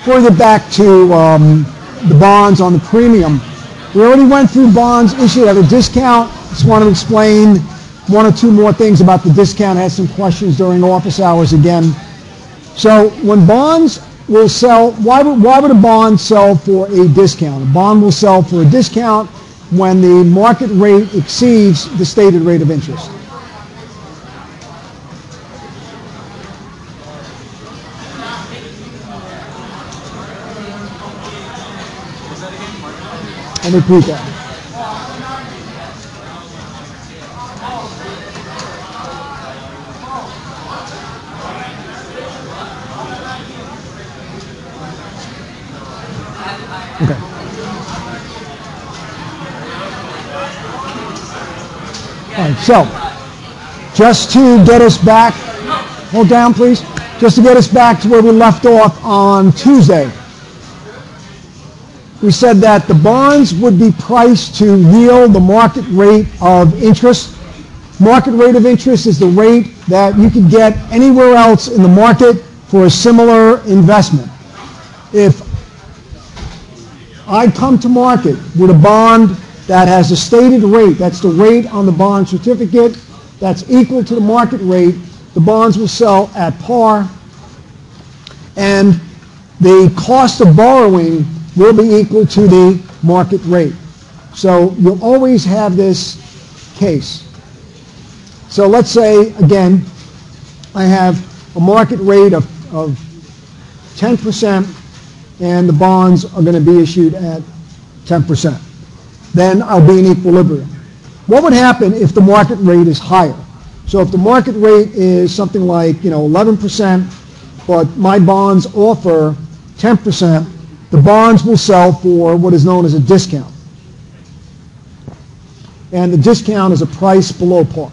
before we get back to the bonds on the premium, we already went through bonds issued at a discount. Just want to explain one or two more things about the discount. I had some questions during office hours again. So when bonds will sell, why would a bond sell for a discount? A bond will sell for a discount when the market rate exceeds the stated rate of interest. Let me repeat that. Okay. All right, so just to get us back, hold down please, just to get us back to where we left off on Tuesday, we said that the bonds would be priced to yield the market rate of interest. Market rate of interest is the rate that you could get anywhere else in the market for a similar investment. If I come to market with a bond that has a stated rate, that's the rate on the bond certificate, that's equal to the market rate, the bonds will sell at par, and the cost of borrowing will be equal to the market rate. So you'll always have this case. So let's say, again, I have a market rate of 10%. And the bonds are going to be issued at 10%. Then I'll be in equilibrium. What would happen if the market rate is higher? So if the market rate is something like 11%, but my bonds offer 10%, the bonds will sell for what is known as a discount. And the discount is a price below par.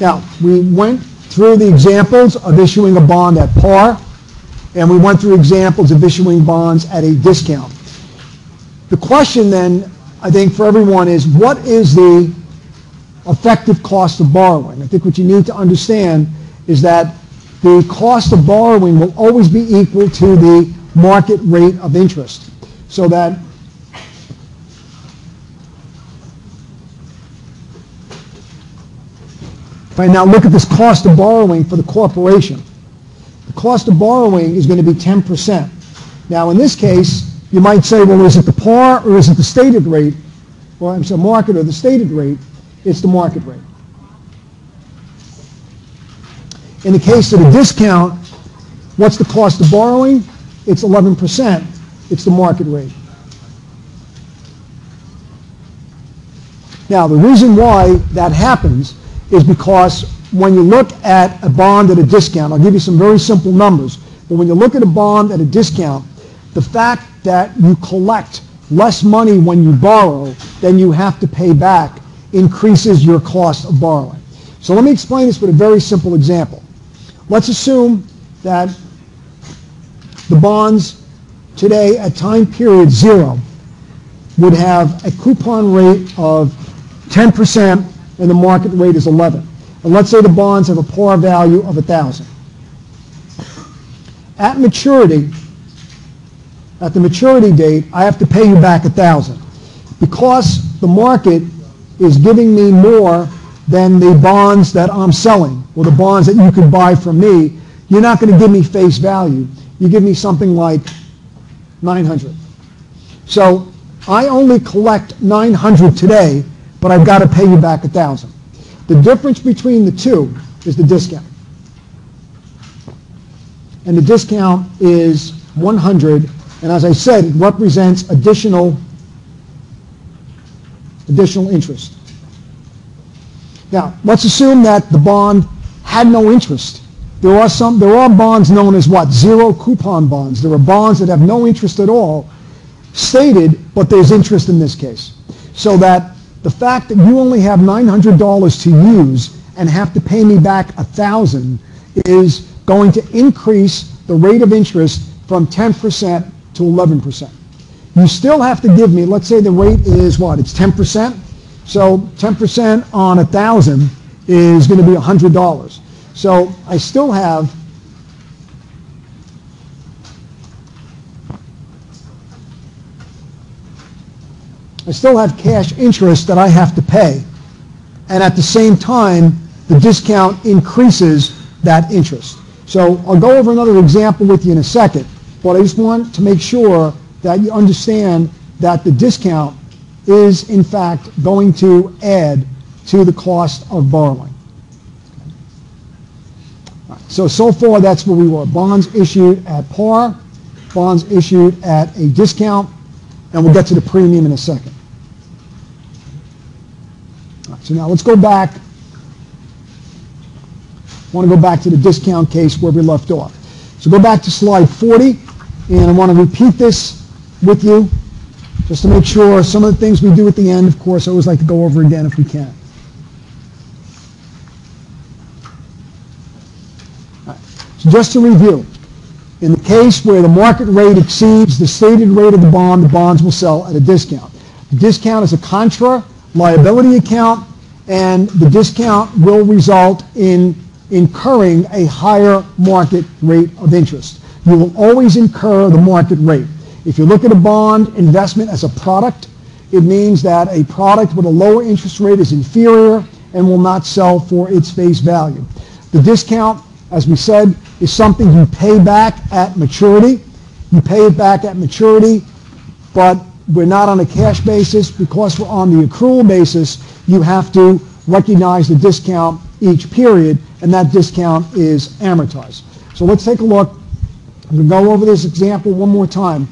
Now, we went through the examples of issuing a bond at par, and we went through examples of issuing bonds at a discount. The question then, I think, for everyone is, what is the effective cost of borrowing? I think what you need to understand is that the cost of borrowing will always be equal to the market rate of interest, so that right now, look at this cost of borrowing for the corporation. The cost of borrowing is going to be 10%. Now, in this case, you might say, well, is it the par or is it the stated rate? Well, I'm sorry, market or the stated rate? It's the market rate. In the case of the discount, what's the cost of borrowing? It's 11%. It's the market rate. Now, the reason why that happens is because when you look at a bond at a discount, I'll give you some very simple numbers, but when you look at a bond at a discount, the fact that you collect less money when you borrow than you have to pay back increases your cost of borrowing. So let me explain this with a very simple example. Let's assume that the bonds today at time period 0 would have a coupon rate of 10% and the market rate is 11. And let's say the bonds have a par value of 1,000. At maturity, at the maturity date, I have to pay you back 1,000. Because the market is giving me more than the bonds that I'm selling, or the bonds that you could buy from me, you're not going to give me face value. You give me something like 900. So I only collect 900 today, but I've got to pay you back 1,000. The difference between the two is the discount. And the discount is 100, and as I said, it represents additional interest. Now, let's assume that the bond had no interest. There are bonds known as what? Zero coupon bonds. There are bonds that have no interest at all stated, but there's interest in this case. So that the fact that you only have $900 to use and have to pay me back 1,000 is going to increase the rate of interest from 10% to 11%. You still have to give me, let's say the rate is what? It's 10%. So 10% on 1,000 is going to be $100. So I still have I still have cash interest that I have to pay. And at the same time, the discount increases that interest. So I'll go over another example with you in a second, but I just want to make sure that you understand that the discount is, in fact, going to add to the cost of borrowing. So far, that's where we were. Bonds issued at par, bonds issued at a discount, and we'll get to the premium in a second. So now let's go back. I want to go back to the discount case where we left off. So go back to slide 40, and I want to repeat this with you just to make sure some of the things we do at the end, of course, I always like to go over again if we can. All right. So just to review, in the case where the market rate exceeds the stated rate of the bond, the bonds will sell at a discount. The discount is a contra liability account, and the discount will result in incurring a higher market rate of interest. You will always incur the market rate. If you look at a bond investment as a product, it means that a product with a lower interest rate is inferior and will not sell for its face value. The discount, as we said, is something you pay back at maturity. You pay it back at maturity, but we're not on a cash basis. Because we're on the accrual basis, you have to recognize the discount each period, and that discount is amortized. So let's take a look. I'm going to go over this example one more time.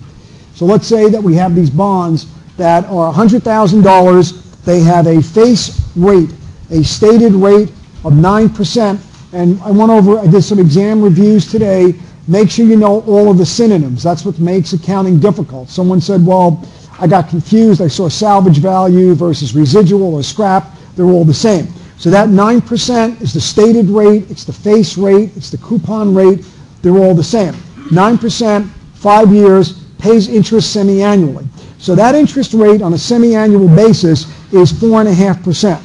So let's say that we have these bonds that are $100,000. They have a face rate, a stated rate of 9%. And I went over, I did some exam reviews today. Make sure you know all of the synonyms. That's what makes accounting difficult. Someone said, well, I got confused. I saw salvage value versus residual or scrap. They're all the same. So that 9% is the stated rate, it's the face rate, it's the coupon rate, they're all the same. 9%, 5 years, pays interest semi-annually. So that interest rate on a semi-annual basis is 4.5%.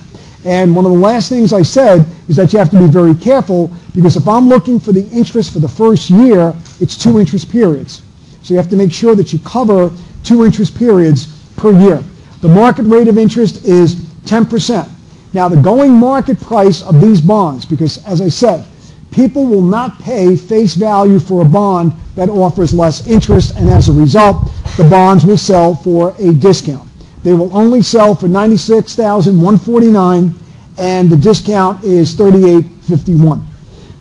And one of the last things I said is that you have to be very careful, because if I'm looking for the interest for the first year, it's 2 interest periods. So you have to make sure that you cover 2 interest periods per year. The market rate of interest is 10%. Now, the going market price of these bonds, because as I said, people will not pay face value for a bond that offers less interest, and as a result, the bonds will sell for a discount. They will only sell for $96,149, and the discount is $38.51.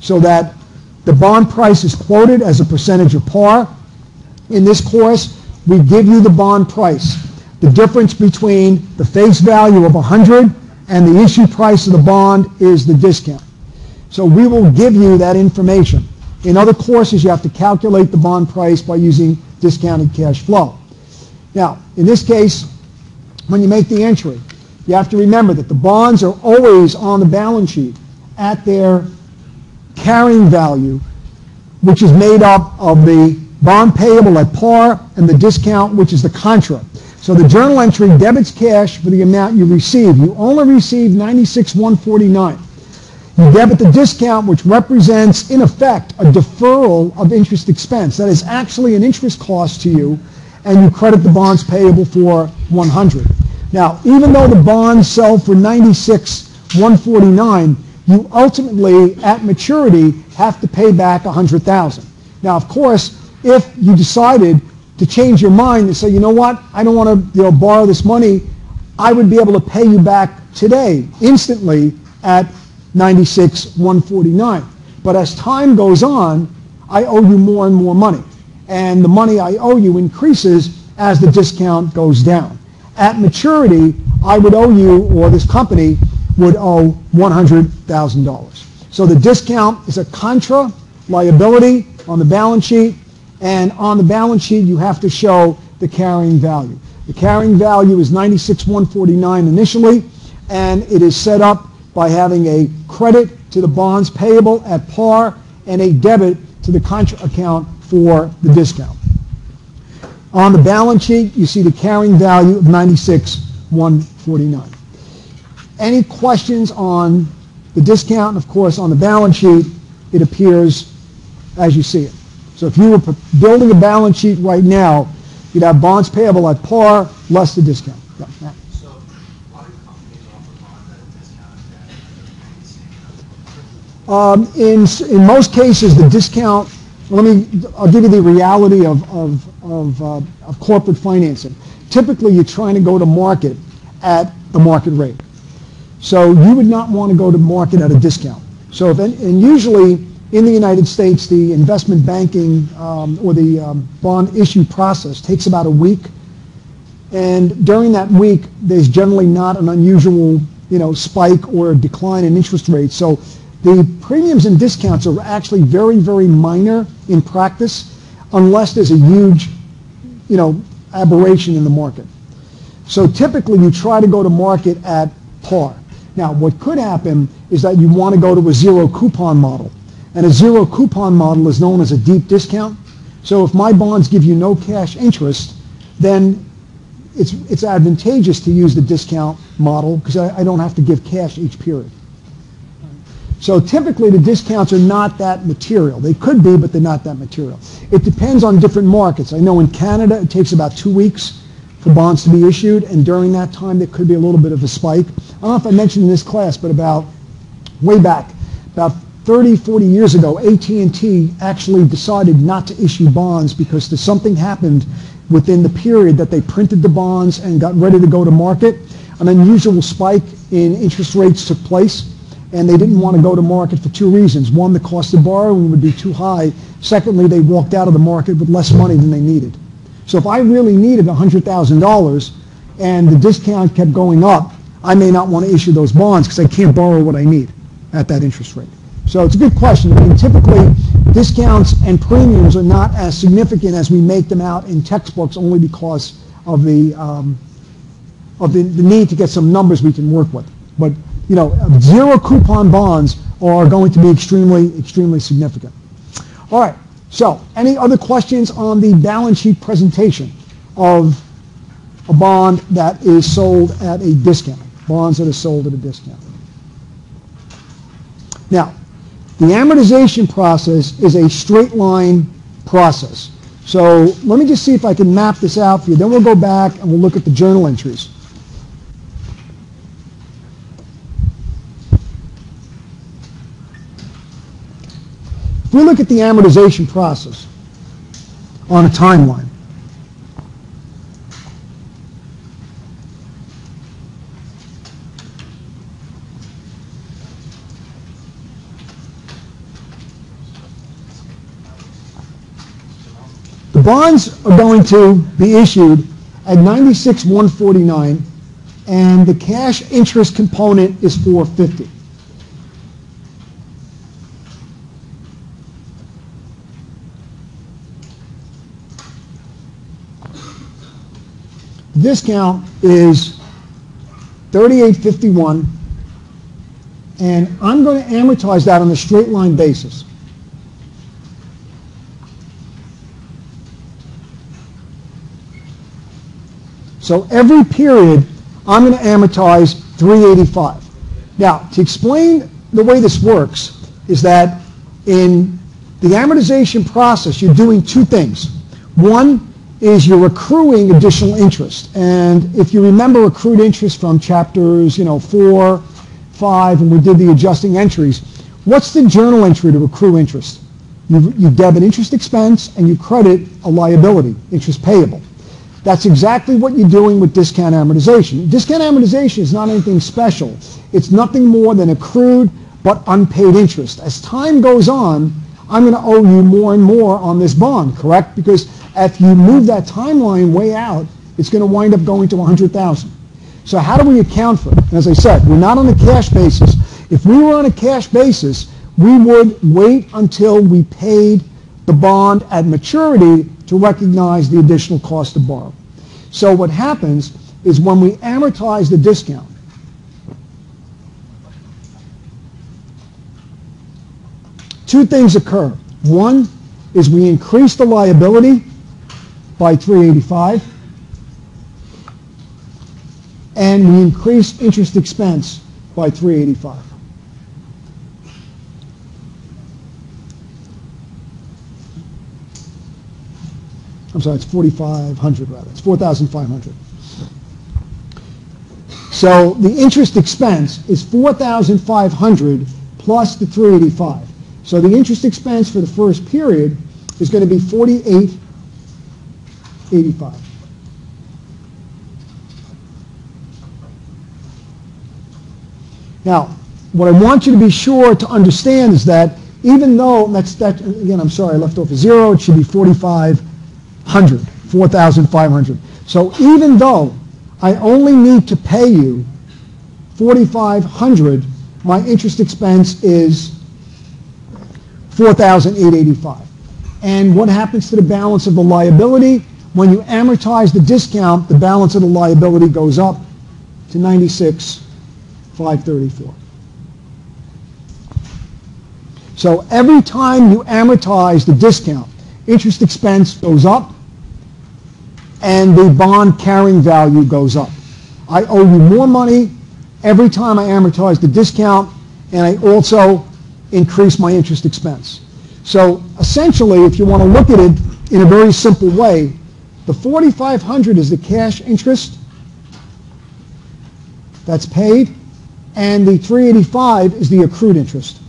So that the bond price is quoted as a percentage of par. In this course, we give you the bond price. The difference between the face value of 100 and the issue price of the bond is the discount. So we will give you that information. In other courses, you have to calculate the bond price by using discounted cash flow. Now, in this case, when you make the entry, you have to remember that the bonds are always on the balance sheet at their carrying value, which is made up of the bond payable at par and the discount, which is the contra. So the journal entry debits cash for the amount you receive. You only receive $96,149. You debit the discount, which represents, in effect, a deferral of interest expense. That is actually an interest cost to you, and you credit the bonds payable for $100. Now, even though the bonds sell for $96,149, you ultimately, at maturity, have to pay back $100,000. Now, of course, if you decided to change your mind and say, you know what, I don't want to borrow this money, I would be able to pay you back today, instantly, at $96,149. But as time goes on, I owe you more and more money. And the money I owe you increases as the discount goes down. At maturity, I would owe you, or this company would owe, $100,000. So the discount is a contra liability on the balance sheet. And on the balance sheet, you have to show the carrying value. The carrying value is $96,149 initially, and it is set up by having a credit to the bonds payable at par and a debit to the contra account for the discount. On the balance sheet, you see the carrying value of $96,149. Any questions on the discount? And of course, on the balance sheet, it appears as you see it. So if you were building a balance sheet right now, you'd have bonds payable at par less the discount. So a lot of companies offer bonds at a discount that pay the same amount of interest? In most cases, the discount, I'll give you the reality of corporate financing. Typically, you're trying to go to market at the market rate. So you would not want to go to market at a discount. So, and usually in the United States, the investment banking or the bond issue process takes about a week. And during that week, there's generally not an unusual, spike or decline in interest rates. So the premiums and discounts are actually very, very minor in practice, unless there's a huge, aberration in the market. So typically, you try to go to market at par. Now, what could happen is that you want to go to a zero coupon model. And a zero coupon model is known as a deep discount. So if my bonds give you no cash interest, then it's advantageous to use the discount model because I don't have to give cash each period. So typically, the discounts are not that material. They could be, but they're not that material. It depends on different markets. I know in Canada, it takes about 2 weeks for bonds to be issued, and during that time, there could be a little bit of a spike. I don't know if I mentioned in this class, but about way back, about 30, 40 years ago, AT&T actually decided not to issue bonds because something happened within the period that they printed the bonds and got ready to go to market. An unusual spike in interest rates took place, and they didn't want to go to market for two reasons. One, the cost of borrowing would be too high. Secondly, they walked out of the market with less money than they needed. So if I really needed $100,000 and the discount kept going up, I may not want to issue those bonds because I can't borrow what I need at that interest rate. So it's a good question. I mean, typically, discounts and premiums are not as significant as we make them out in textbooks only because of the need to get some numbers we can work with. But zero coupon bonds are going to be extremely, extremely significant. All right. So, any other questions on the balance sheet presentation of a bond that is sold at a discount? Bonds that are sold at a discount. Now, the amortization process is a straight line process. So, let me just see if I can map this out for you. Then we'll go back and we'll look at the journal entries. If we look at the amortization process on a timeline, the bonds are going to be issued at 96,149, and the cash interest component is 450. Discount is 38.51, and I'm going to amortize that on a straight line basis. So every period, I'm going to amortize 385. Now, to explain the way this works is that in the amortization process, you're doing two things. One is you're accruing additional interest. And if you remember accrued interest from chapters 4, 5, when we did the adjusting entries, what's the journal entry to accrue interest? You debit an interest expense and you credit a liability, interest payable. That's exactly what you're doing with discount amortization. Discount amortization is not anything special. It's nothing more than accrued but unpaid interest. As time goes on, I'm going to owe you more and more on this bond, correct? Because if you move that timeline way out, it's going to wind up going to 100,000. So how do we account for it? And as I said, we're not on a cash basis. If we were on a cash basis, we would wait until we paid the bond at maturity to recognize the additional cost of borrow. So what happens is when we amortize the discount, two things occur. One is we increase the liability by 385, and we increase interest expense by 385. I'm sorry, it's 4,500 rather. It's 4,500. So the interest expense is $4,500 plus the $385. So the interest expense for the first period is going to be $48.85. Now, what I want you to be sure to understand is that even though that again, I'm sorry, I left off a zero. It should be 4,500, 4,500. So even though I only need to pay you 4,500, my interest expense is 4,885. And what happens to the balance of the liability? When you amortize the discount, the balance of the liability goes up to 96,534. So every time you amortize the discount, interest expense goes up and the bond carrying value goes up. I owe you more money every time I amortize the discount, and I also increase my interest expense. So essentially, if you want to look at it in a very simple way, the $4,500 is the cash interest that's paid, and the $385 is the accrued interest.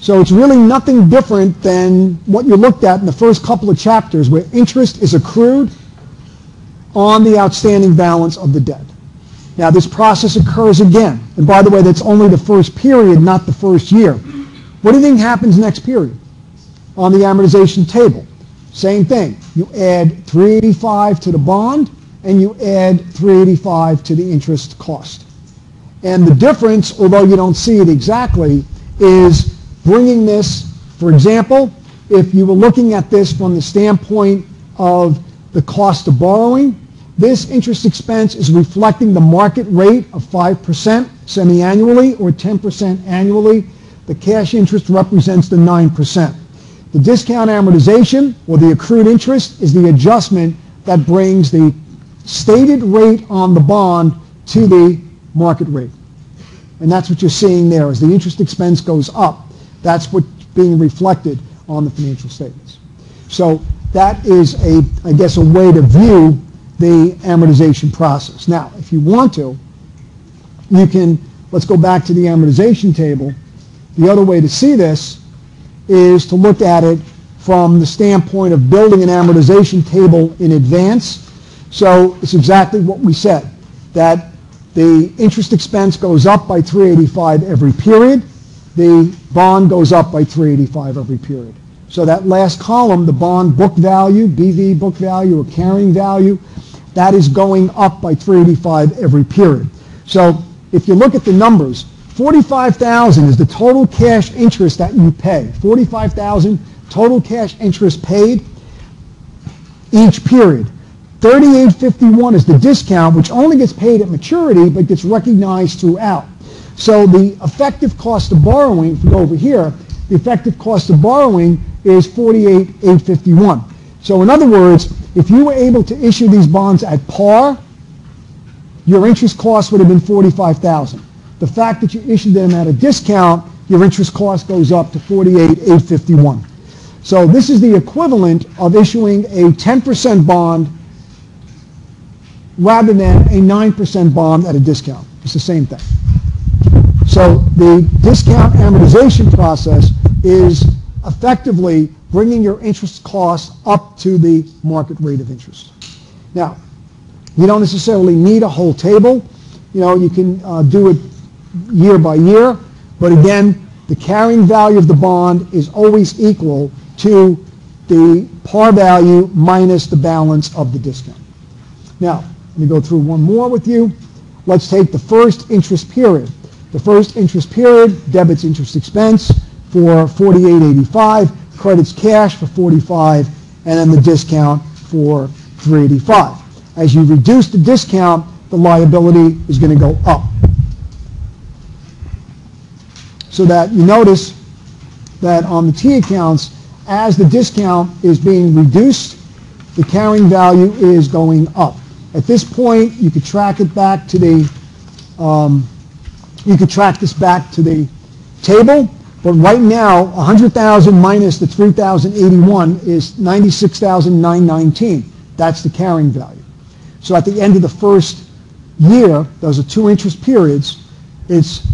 So it's really nothing different than what you looked at in the first couple of chapters, where interest is accrued on the outstanding balance of the debt. Now, this process occurs again. And by the way, that's only the first period, not the first year. What do you think happens next period on the amortization table? Same thing. You add 385 to the bond, and you add 385 to the interest cost. And the difference, although you don't see it exactly, is bringing this, for example, if you were looking at this from the standpoint of the cost of borrowing, this interest expense is reflecting the market rate of 5% semi-annually or 10% annually. The cash interest represents the 9%. The discount amortization, or the accrued interest, is the adjustment that brings the stated rate on the bond to the market rate. And that's what you're seeing there. As the interest expense goes up, that's what's being reflected on the financial statements. So that is, I guess, a way to view the amortization process. Now, if you want to, you can, let's go back to the amortization table. The other way to see this is to look at it from the standpoint of building an amortization table in advance. So it's exactly what we said, that the interest expense goes up by 385 every period. The bond goes up by 385 every period. So that last column, the bond book value, BV book value or carrying value, that is going up by 385 every period. So if you look at the numbers, $45,000 is the total cash interest that you pay. $45,000 total cash interest paid each period. $38.51 is the discount, which only gets paid at maturity but gets recognized throughout. So the effective cost of borrowing, from over here, the effective cost of borrowing is $48,851. So in other words, if you were able to issue these bonds at par, your interest cost would have been $45,000. The fact that you issued them at a discount, your interest cost goes up to $48,851. So this is the equivalent of issuing a 10% bond rather than a 9% bond at a discount. It's the same thing. So the discount amortization process is effectively bringing your interest cost up to the market rate of interest. Now, you don't necessarily need a whole table. You know, you can do it year by year, but again, the carrying value of the bond is always equal to the par value minus the balance of the discount. Now, let me go through one more with you. Let's take the first interest period. The first interest period debits interest expense for $48.85, credits cash for $45, and then the discount for $385. As you reduce the discount, the liability is going to go up. So that you notice that on the T accounts, as the discount is being reduced, the carrying value is going up. At this point, you could track it back to the, you could track this back to the table. But right now, 100,000 minus the 3,081 is 96,919. That's the carrying value. So at the end of the first year, those are two interest periods, it's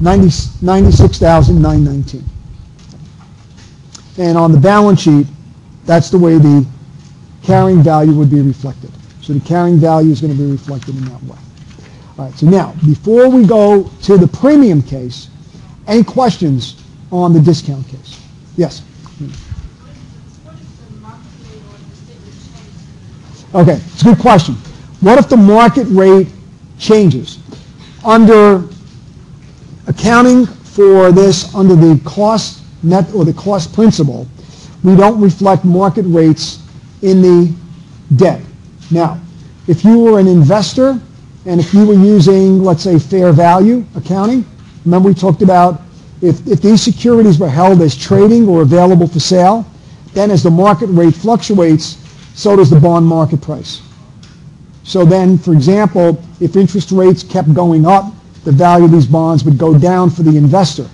$96,919. And on the balance sheet, that's the way the carrying value would be reflected. So the carrying value is going to be reflected in that way. All right, so now, before we go to the premium case, any questions on the discount case? Yes? Okay, it's a good question. What if the market rate changes? Under accounting for this, under the cost net or the cost principle, we don't reflect market rates in the debt. Now, if you were an investor and if you were using, let's say, fair value accounting, remember we talked about if these securities were held as trading or available for sale, then as the market rate fluctuates, so does the bond market price. So then, for example, if interest rates kept going up, the value of these bonds would go down for the investor,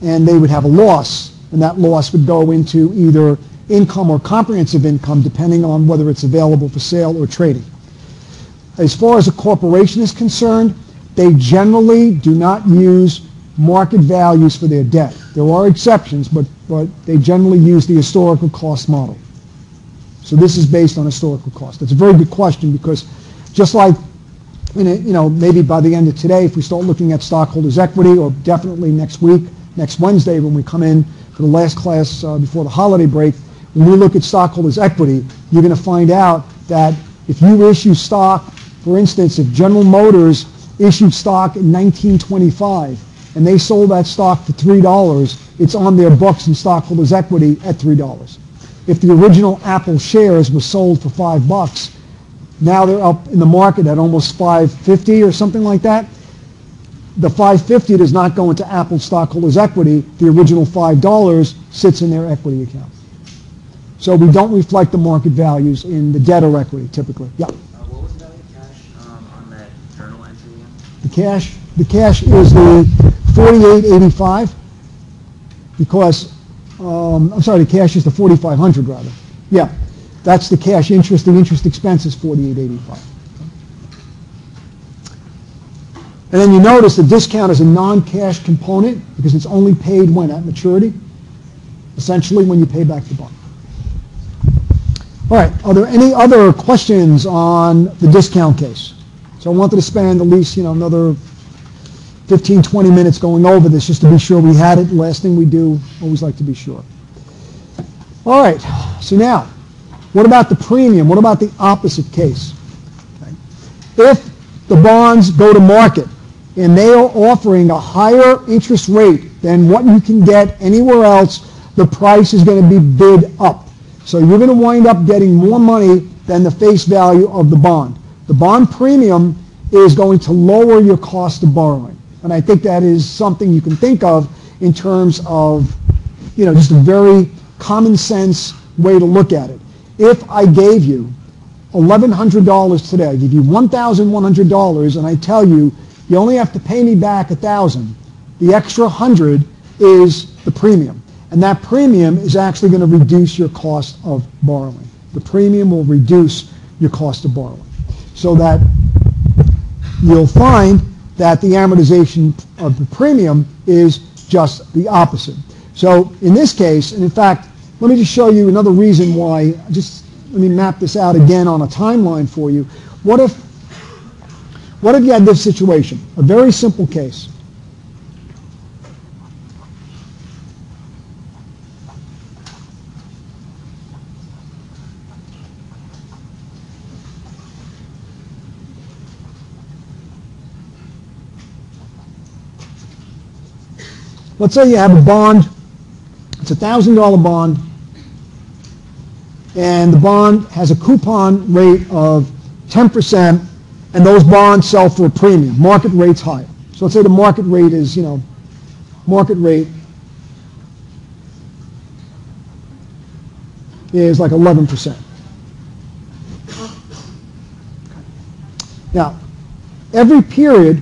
and they would have a loss, and that loss would go into either income or comprehensive income, depending on whether it's available for sale or trading. As far as a corporation is concerned, they generally do not use market values for their debt. There are exceptions, but they generally use the historical cost model. So this is based on historical cost. That's a very good question, because just like, you know, maybe by the end of today, if we start looking at stockholders' equity, or definitely next week, next Wednesday when we come in for the last class before the holiday break, when we look at stockholders' equity, you're going to find out that if you issue stock, for instance, if General Motors issued stock in 1925 and they sold that stock for $3, it's on their books in stockholders' equity at $3. If the original Apple shares were sold for $5, now they're up in the market at almost $5.50 or something like that. The $5.50 does not go into Apple stockholders' equity. The original $5 sits in their equity account. So we don't reflect the market values in the debt or equity typically. Yeah. What was the value of cash on that journal entry again? The cash is the $4,885, because. I'm sorry, the cash is the $4,500 rather. Yeah, that's the cash interest. The interest expense is $4,885. And then you notice the discount is a non-cash component because it's only paid when? At maturity? Essentially when you pay back the bond. All right, are there any other questions on the discount case? So I wanted to spend at least, you know, another 15, 20 minutes going over this just to be sure we had it. Last thing we do, always like to be sure. All right, so now, what about the premium? What about the opposite case? Okay. If the bonds go to market and they are offering a higher interest rate than what you can get anywhere else, the price is going to be bid up. So you're going to wind up getting more money than the face value of the bond. The bond premium is going to lower your cost of borrowing. And I think that is something you can think of in terms of, you know, just a very common sense way to look at it. If I gave you $1,100 today, I give you $1,100, and I tell you, you only have to pay me back $1,000, the extra $100 is the premium. And that premium is actually going to reduce your cost of borrowing. The premium will reduce your cost of borrowing. So that you'll find that the amortization of the premium is just the opposite. So in this case, and in fact, let me just show you another reason why, just let me map this out again on a timeline for you. What if you had this situation? A very simple case. Let's say you have a bond, it's a $1,000 bond, and the bond has a coupon rate of 10%, and those bonds sell for a premium. Market rate's higher. So let's say the market rate is, you know, like 11%. Now, every period,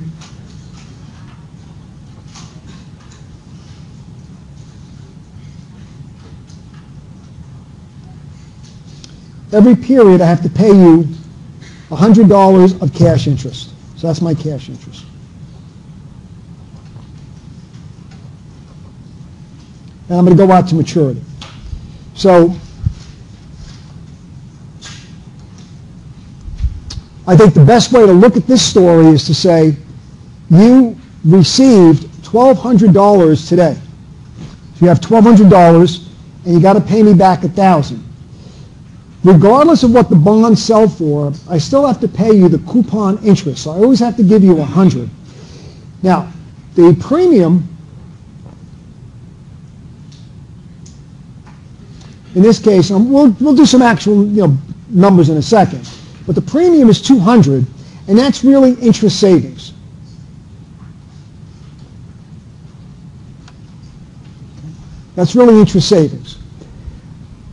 every period I have to pay you $100 of cash interest. So that's my cash interest. And I'm going to go out to maturity. So I think the best way to look at this story is to say, you received $1,200 today. So you have $1,200, and you got to pay me back $1,000. Regardless of what the bonds sell for, I still have to pay you the coupon interest. So I always have to give you $100. Now, the premium, in this case, we'll do some actual numbers in a second, but the premium is $200, and that's really interest savings. That's really interest savings.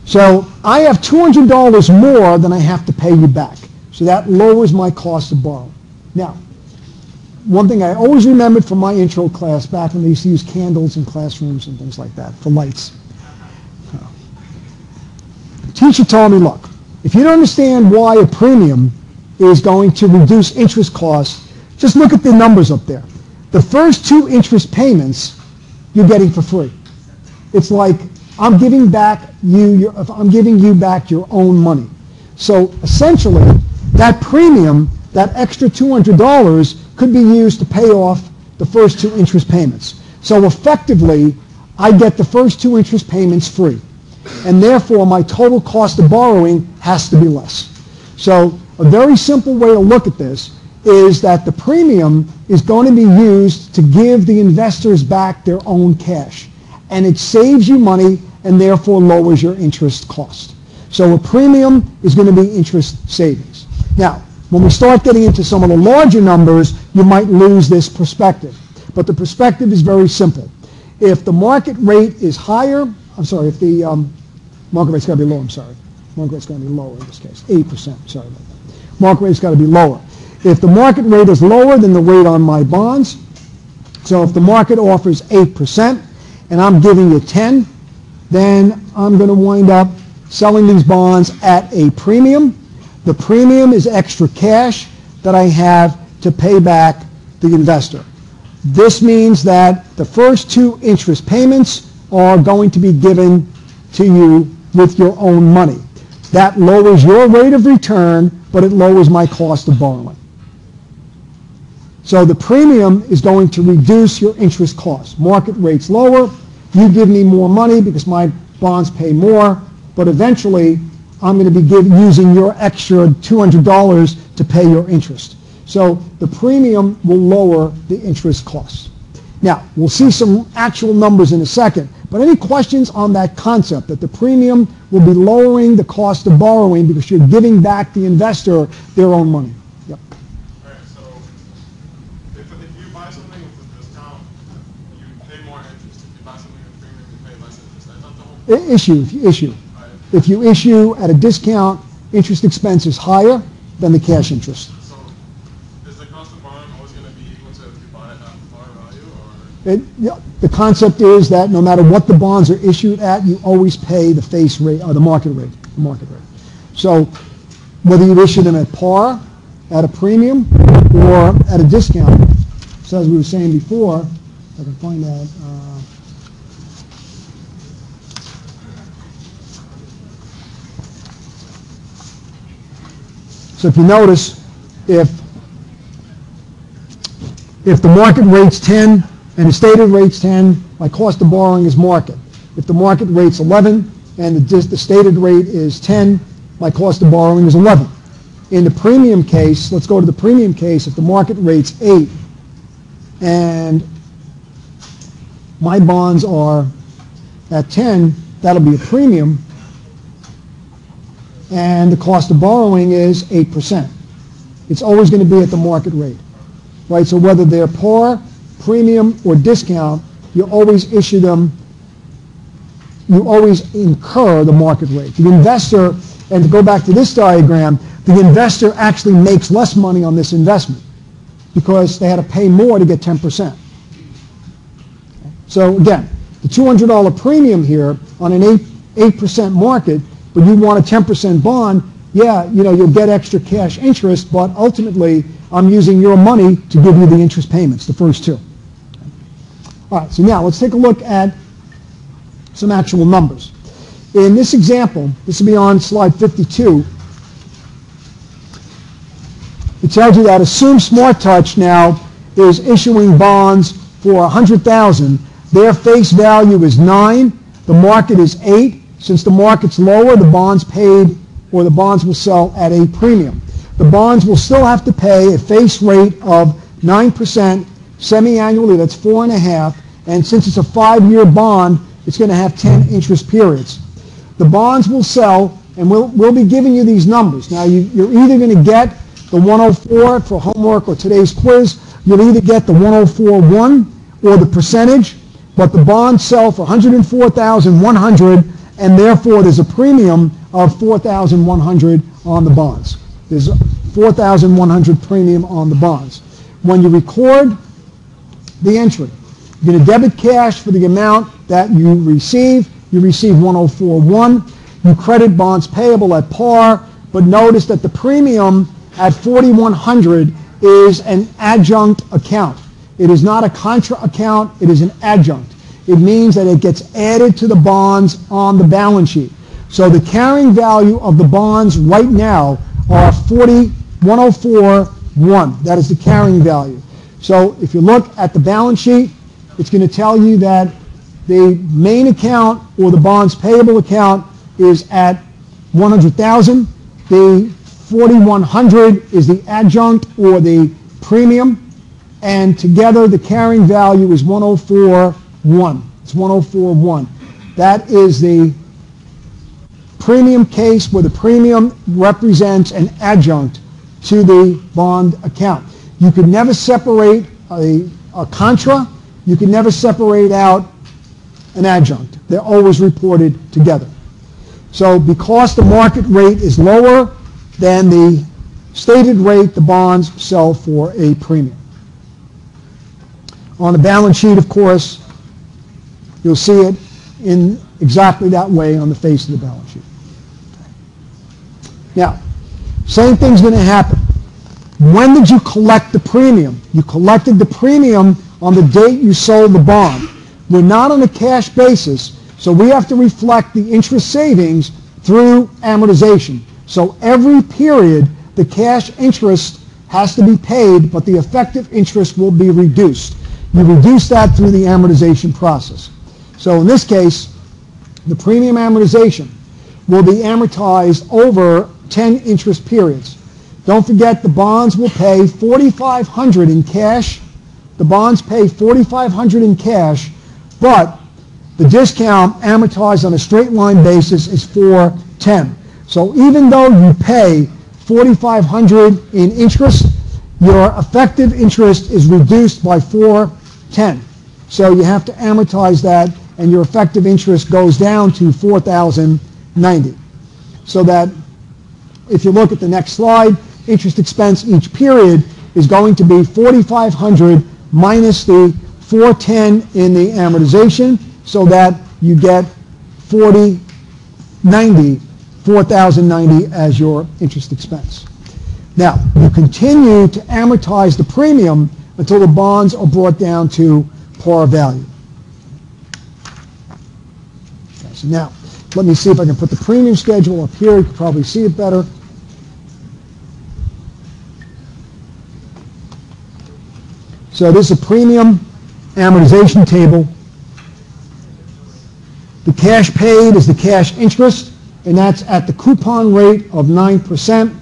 So I have $200 more than I have to pay you back. So that lowers my cost of borrowing. Now, one thing I always remembered from my intro class back when they used to use candles in classrooms and things like that for lights. The teacher told me, look, if you don't understand why a premium is going to reduce interest costs, just look at the numbers up there. The first two interest payments you're getting for free. It's like I'm giving back you back your own money. So essentially, that premium, that extra $200, could be used to pay off the first two interest payments. So effectively, I get the first two interest payments free, and therefore my total cost of borrowing has to be less. So a very simple way to look at this is that the premium is going to be used to give the investors back their own cash, and it saves you money and therefore lowers your interest cost. So a premium is going to be interest savings. Now, when we start getting into some of the larger numbers, you might lose this perspective. But the perspective is very simple. If the market rate is higher, I'm sorry, if the market rate's got to be low, I'm sorry. Market rate's got to be lower in this case, 8%, sorry about that. Market rate's got to be lower. If the market rate is lower than the rate on my bonds, so if the market offers 8%, and I'm giving you 10, then I'm going to wind up selling these bonds at a premium. The premium is extra cash that I have to pay back the investor. This means that the first two interest payments are going to be given to you with your own money. That lowers your rate of return, but it lowers my cost of borrowing. So the premium is going to reduce your interest cost. Market rate's lower. You give me more money because my bonds pay more, but eventually I'm going to be using your extra $200 to pay your interest. So the premium will lower the interest costs. Now, we'll see some actual numbers in a second, but any questions on that concept, that the premium will be lowering the cost of borrowing because you're giving back the investor their own money? If you issue. If you issue at a discount, interest expense is higher than the cash interest. So is the cost of borrowing always going to be equal to if you buy it at par value? Or? The concept is that no matter what the bonds are issued at, you always pay the face rate, or the market rate. The market rate. So whether you issue them at par, at a premium, or at a discount. So as we were saying before, if I can find that. So if you notice, if the market rate's 10 and the stated rate's 10, my cost of borrowing is market. If the market rate's 11 and the stated rate is 10, my cost of borrowing is 11. In the premium case, let's go to the premium case, if the market rate's 8 and my bonds are at 10, that'll be a premium. And the cost of borrowing is 8%. It's always going to be at the market rate, right? So whether they're par, premium, or discount, you always issue them, you always incur the market rate. The investor, and to go back to this diagram, the investor actually makes less money on this investment because they had to pay more to get 10%. So again, the $200 premium here on an 8% market but you want a 10% bond, yeah, you know, you'll get extra cash interest, but ultimately I'm using your money to give you the interest payments, the first two. All right, so now let's take a look at some actual numbers. In this example, this will be on slide 52, it tells you that assume SmartTouch now is issuing bonds for 100,000. Their face value is 9, the market is 8. Since the market's lower, the bonds paid, or the bonds will sell at a premium. The bonds will still have to pay a face rate of 9% semi-annually, that's 4.5, and since it's a 5-year bond, it's going to have 10 interest periods. The bonds will sell, and we'll be giving you these numbers. Now, you're either going to get the 104 for homework or today's quiz. You'll either get the 104.1 or the percentage, but the bonds sell for 104,100, and therefore there's a premium of 4,100 on the bonds. There's a 4,100 premium on the bonds. When you record the entry, you're going to debit cash for the amount that you receive. You receive 104.1. You credit bonds payable at par, but notice that the premium at 4,100 is an adjunct account. It is not a contra account. It is an adjunct. It means that it gets added to the bonds on the balance sheet. So the carrying value of the bonds right now are 104.1. That is the carrying value. So if you look at the balance sheet, it's going to tell you that the main account or the bonds payable account is at 100,000. The 4,100 is the adjunct or the premium, and together the carrying value is 104.1. It's 104.1. That is the premium case where the premium represents an adjunct to the bond account. You could never separate a contra. You can never separate out an adjunct. They're always reported together. So because the market rate is lower than the stated rate, the bonds sell for a premium. On the balance sheet, of course, you'll see it in exactly that way on the face of the balance sheet. Now, same thing's going to happen. When did you collect the premium? You collected the premium on the date you sold the bond. We're not on a cash basis, so we have to reflect the interest savings through amortization. So every period, the cash interest has to be paid, but the effective interest will be reduced. You reduce that through the amortization process. So in this case, the premium amortization will be amortized over 10 interest periods. Don't forget, the bonds will pay $4,500 in cash. The bonds pay $4,500 in cash, but the discount amortized on a straight line basis is $410. So even though you pay $4,500 in interest, your effective interest is reduced by $410. So you have to amortize that, and your effective interest goes down to $4,090. So that if you look at the next slide, interest expense each period is going to be $4,500 minus the $410 in the amortization, so that you get $4,090 as your interest expense. Now, you continue to amortize the premium until the bonds are brought down to par value. Okay, so now, let me see if I can put the premium schedule up here. You can probably see it better. So this is a premium amortization table. The cash paid is the cash interest, and that's at the coupon rate of 9%.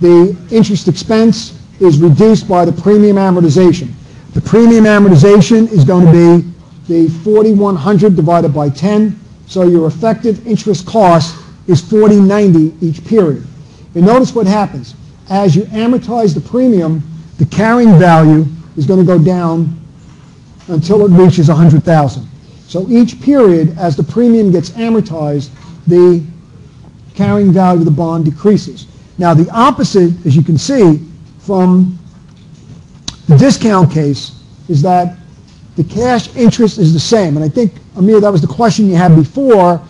The interest expense is reduced by the premium amortization. The premium amortization is going to be the 4,100 divided by 10, so your effective interest cost is 4,090 each period. And notice what happens. As you amortize the premium, the carrying value is going to go down until it reaches 100,000. So each period, as the premium gets amortized, the carrying value of the bond decreases. Now the opposite, as you can see from the discount case, is that the cash interest is the same. And I think, Amir, that was the question you had before.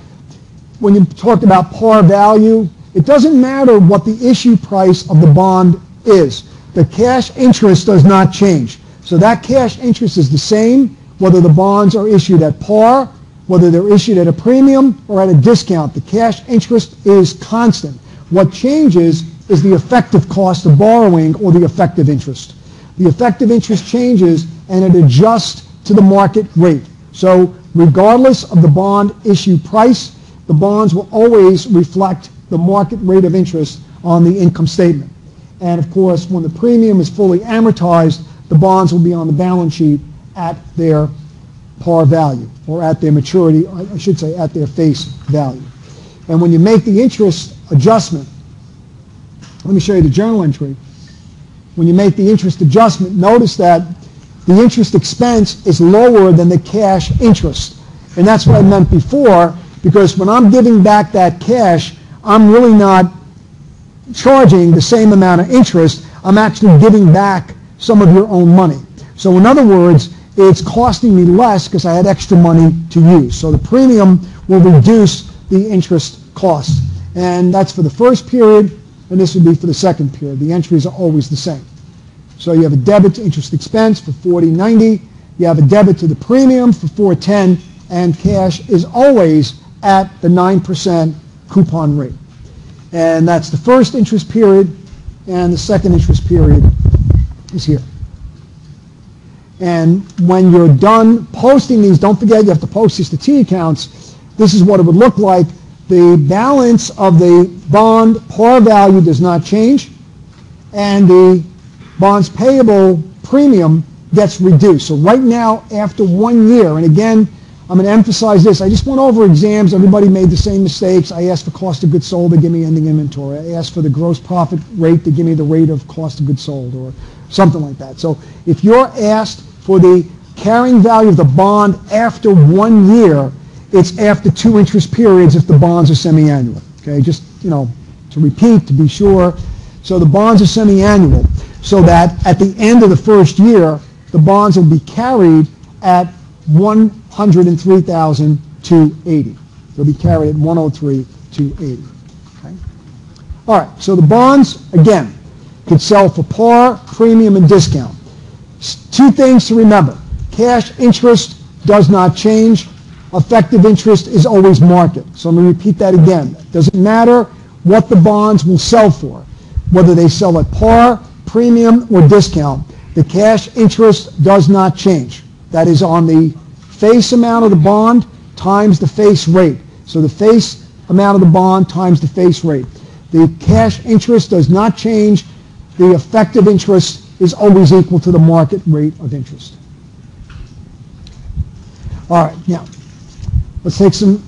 when you talked about par value, it doesn't matter what the issue price of the bond is. The cash interest does not change. So that cash interest is the same whether the bonds are issued at par, whether they're issued at a premium or at a discount. The cash interest is constant. What changes is the effective cost of borrowing or the effective interest. The effective interest changes and it adjusts to the market rate. So regardless of the bond issue price, the bonds will always reflect the market rate of interest on the income statement. And of course, when the premium is fully amortized, the bonds will be on the balance sheet at their par value, or at their maturity, or I should say at their face value. And when you make the interest adjustment, let me show you the journal entry. When you make the interest adjustment, notice that the interest expense is lower than the cash interest. And that's what I meant before, because when I'm giving back that cash, I'm really not charging the same amount of interest. I'm actually giving back some of your own money. So in other words, it's costing me less because I had extra money to use. So the premium will reduce the interest cost. And that's for the first period, and this would be for the second period. The entries are always the same. So you have a debit to interest expense for $40.90. You have a debit to the premium for $4.10, and cash is always at the 9% coupon rate. And that's the first interest period, and the second interest period is here. And when you're done posting these, don't forget you have to post these to T accounts. This is what it would look like. The balance of the bond par value does not change, and the bonds payable premium gets reduced. So right now, after 1 year, and again, I'm going to emphasize this. I just went over exams. Everybody made the same mistakes. I asked for cost of goods sold to give me ending inventory. I asked for the gross profit rate to give me the rate of cost of goods sold or something like that. So if you're asked for the carrying value of the bond after 1 year, it's after two interest periods if the bonds are semi-annual. Okay, just, you know, to repeat, to be sure. So the bonds are semi-annual so that at the end of the first year, the bonds will be carried at 103,280. They'll be carried at 103,280. Okay. All right. So the bonds again could sell for par, premium, and discount. Two things to remember: cash interest does not change. Effective interest is always market. So I'm going to repeat that again. It doesn't matter what the bonds will sell for, whether they sell at par, premium, or discount. The cash interest does not change. That is on the face amount of the bond times the face rate. So the face amount of the bond times the face rate. The cash interest does not change. The effective interest is always equal to the market rate of interest. All right, now let's take some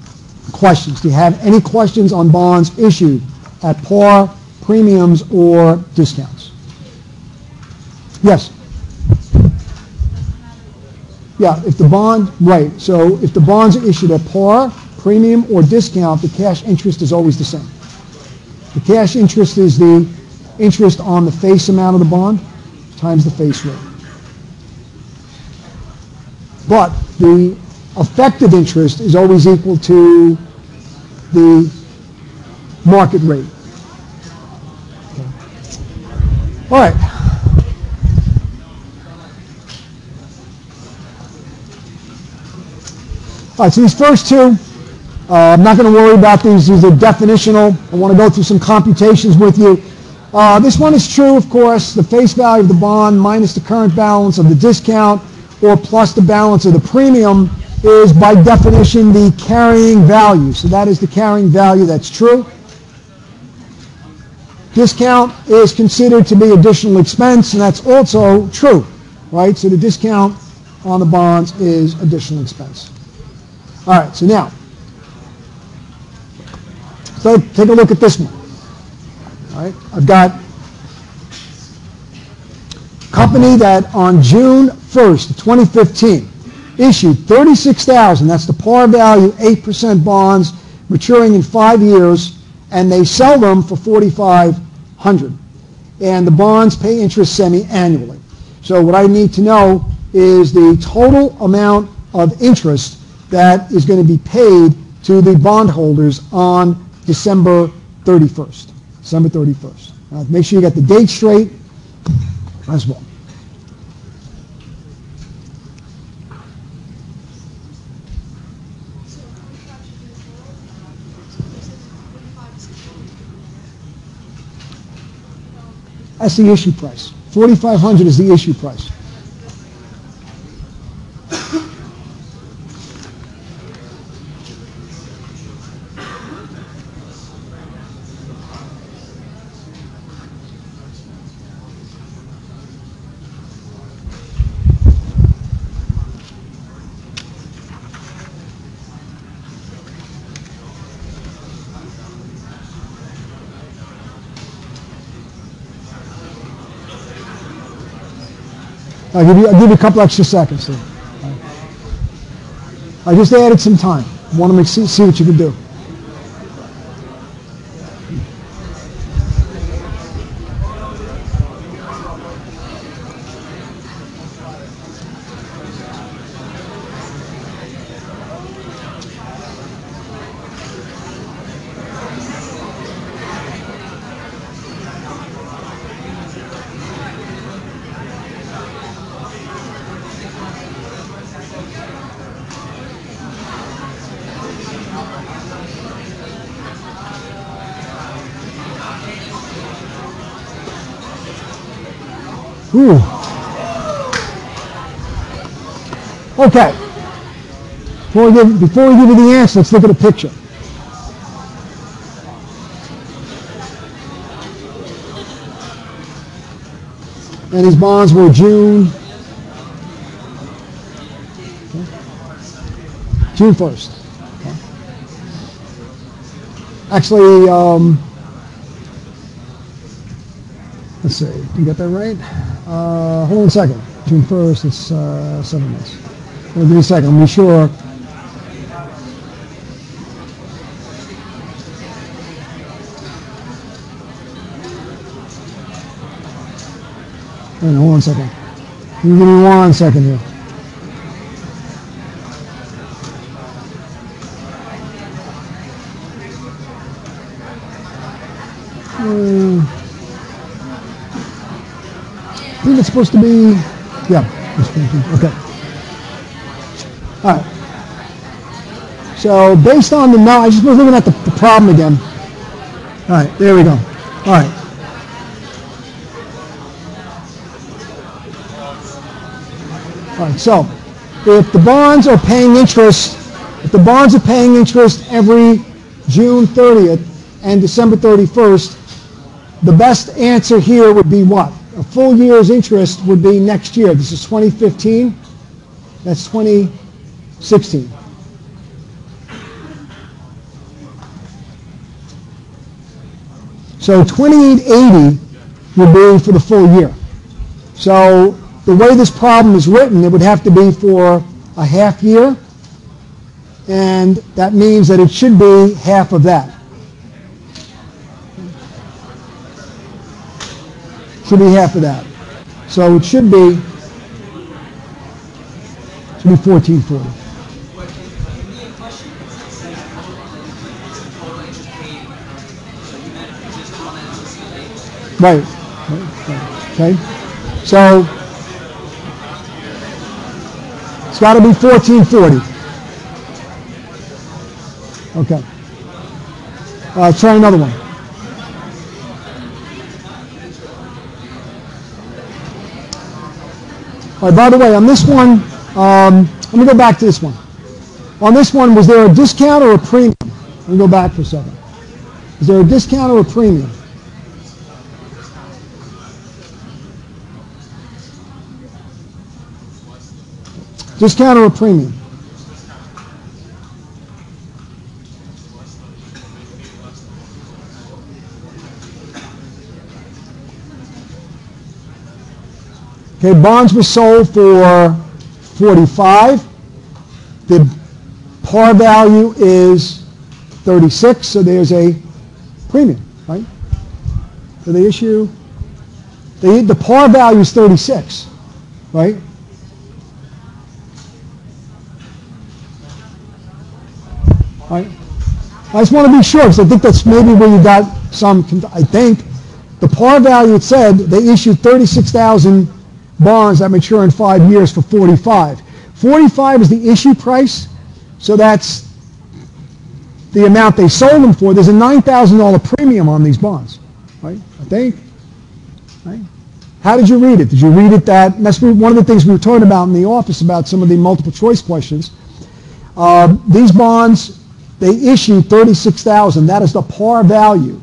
questions. Do you have any questions on bonds issued at par, premiums, or discounts? Yes? Yeah, if the bond, right, so if the bonds are issued at par, premium, or discount, the cash interest is always the same. The cash interest is the interest on the face amount of the bond times the face rate. But the effective interest is always equal to the market rate. Okay. All right. All right, so these first two, I'm not going to worry about these. These are definitional. I want to go through some computations with you. This one is true, of course, the face value of the bond minus the current balance of the discount or plus the balance of the premium is by definition the carrying value. So that is the carrying value. That's true. Discount is considered to be additional expense, and that's also true, right? So the discount on the bonds is additional expense. All right, so now, so take a look at this one. All right, I've got a company that on June 1st, 2015, issued 36,000, that's the par value, 8% bonds maturing in 5 years, and they sell them for $4,500. And the bonds pay interest semi-annually. So what I need to know is the total amount of interest that is going to be paid to the bondholders on December 31st. Now, make sure you got the date straight as well. That's the issue price. $4,500 is the issue price. I'll give you a couple extra seconds here. I just added some time. I want to see what you can do. Ooh. Okay. Before we give you the answer, let's look at a picture. And these bonds were June 1st. Okay. Actually, let's see. Did you get that right? Hold on a second. June 1st, it's 7 months. Well, give me a second. I'm not sure. Wait, hold on a second. You give me 1 second here. I think it's supposed to be, yeah, okay. All right. So based on the, now, I just was looking at the problem again. All right, there we go. All right. All right, so if the bonds are paying interest, if the bonds are paying interest every June 30th and December 31st, the best answer here would be what? A full year's interest would be next year. This is 2015. That's 2016. So 2880 would be for the full year. So the way this problem is written, it would have to be for a half year, and that means that it should be half of that. Should be half of that. So it should be 1440. Right. Okay. So it's got to be 1440. Okay. Let's try another one. All right, by the way, on this one, let me go back to this one. On this one, was there a discount or a premium? Let me go back for a second. Is there a discount or a premium? Discount or a premium? Okay, bonds were sold for 45. The par value is 36, so there's a premium, right? So the issue, the par value is 36, right? All Right? I just want to be sure, because I think that's maybe where you got some, I think. The par value, it said they issued 36,000 bonds that mature in 5 years for 45. 45 is the issue price, so that's the amount they sold them for. There's a $9,000 premium on these bonds, right? I think. Right? How did you read it? Did you read it that, and that's one of the things we were talking about in the office about some of the multiple choice questions. These bonds, they issued 36,000. That is the par value.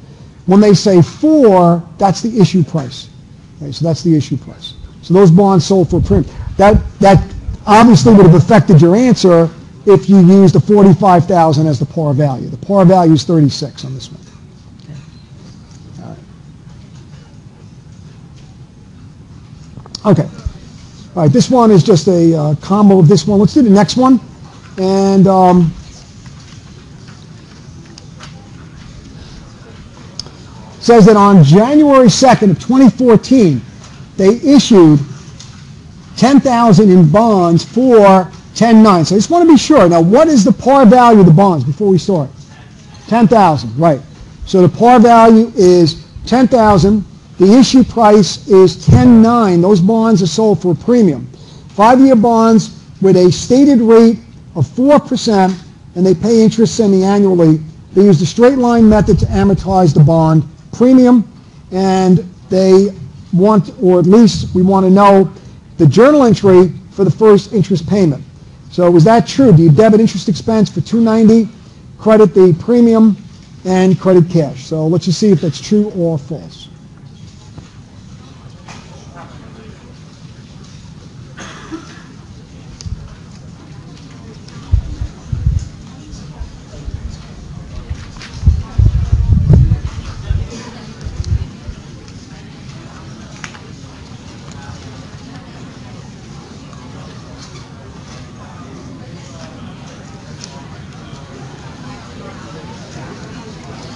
When they say 4, that's the issue price. Okay, so that's the issue price. So those bonds sold for a premium. That obviously would have affected your answer if you used the 45,000 as the par value. The par value is 36 on this one. Okay. All right, this one is just a combo of this one. Let's do the next one. And it says that on January 2nd of 2014, they issued 10,000 in bonds for 10.9. So I just want to be sure. Now, what is the par value of the bonds before we start? 10,000, right. So the par value is 10,000. The issue price is 10.9. Those bonds are sold for a premium. 5-year bonds with a stated rate of 4%, and they pay interest semi-annually. They use the straight line method to amortize the bond premium, and they want, or at least we want to know, the journal entry for the first interest payment. So was that true? Do you debit interest expense for $290, credit the premium, and credit cash? So let's just see if that's true or false.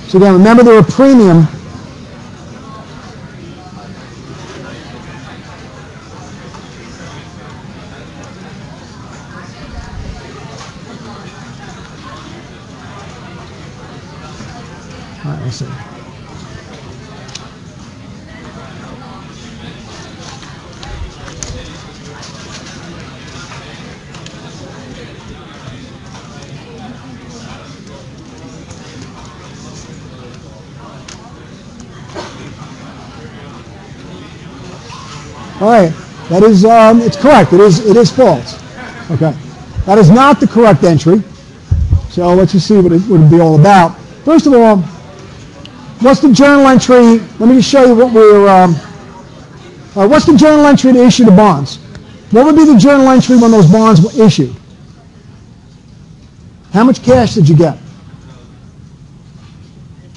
So again, remember they're a premium. All right, let's see. All right, that is, it's correct. It is false. Okay, that is not the correct entry. So let's just see what it would be all about. First of all, what's the journal entry? Let me just show you what we're. What's the journal entry to issue the bonds? What would be the journal entry when those bonds were issued? How much cash did you get?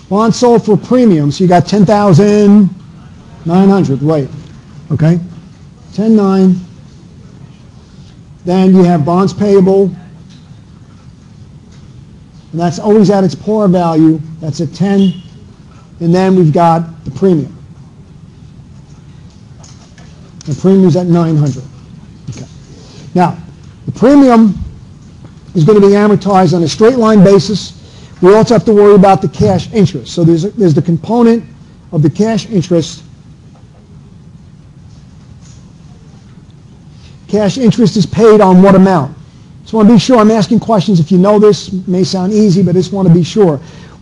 Bonds sold for premium, so you got 10,900, right? Okay. 10.9. Then you have bonds payable, and that's always at its par value. That's at 10, and then we've got the premium. The premium's at 900. Okay. Now, the premium is going to be amortized on a straight line basis. We also have to worry about the cash interest. So there's the component of the cash interest. Cash interest is paid on what amount? Just want to be sure. I'm asking questions. If you know this, it may sound easy, but I just want to be sure.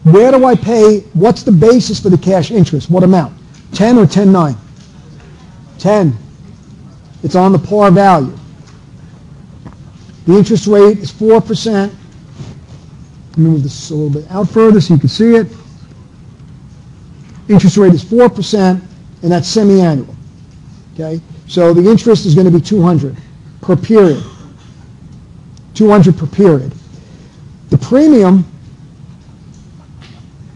Where do I pay? What's the basis for the cash interest? What amount? 10 or 10.9? 10. It's on the par value. The interest rate is 4%. Let me move this a little bit out further so you can see it. Interest rate is 4%, and that's semi-annual. Okay? So the interest is going to be 200 per period. 200 per period. The premium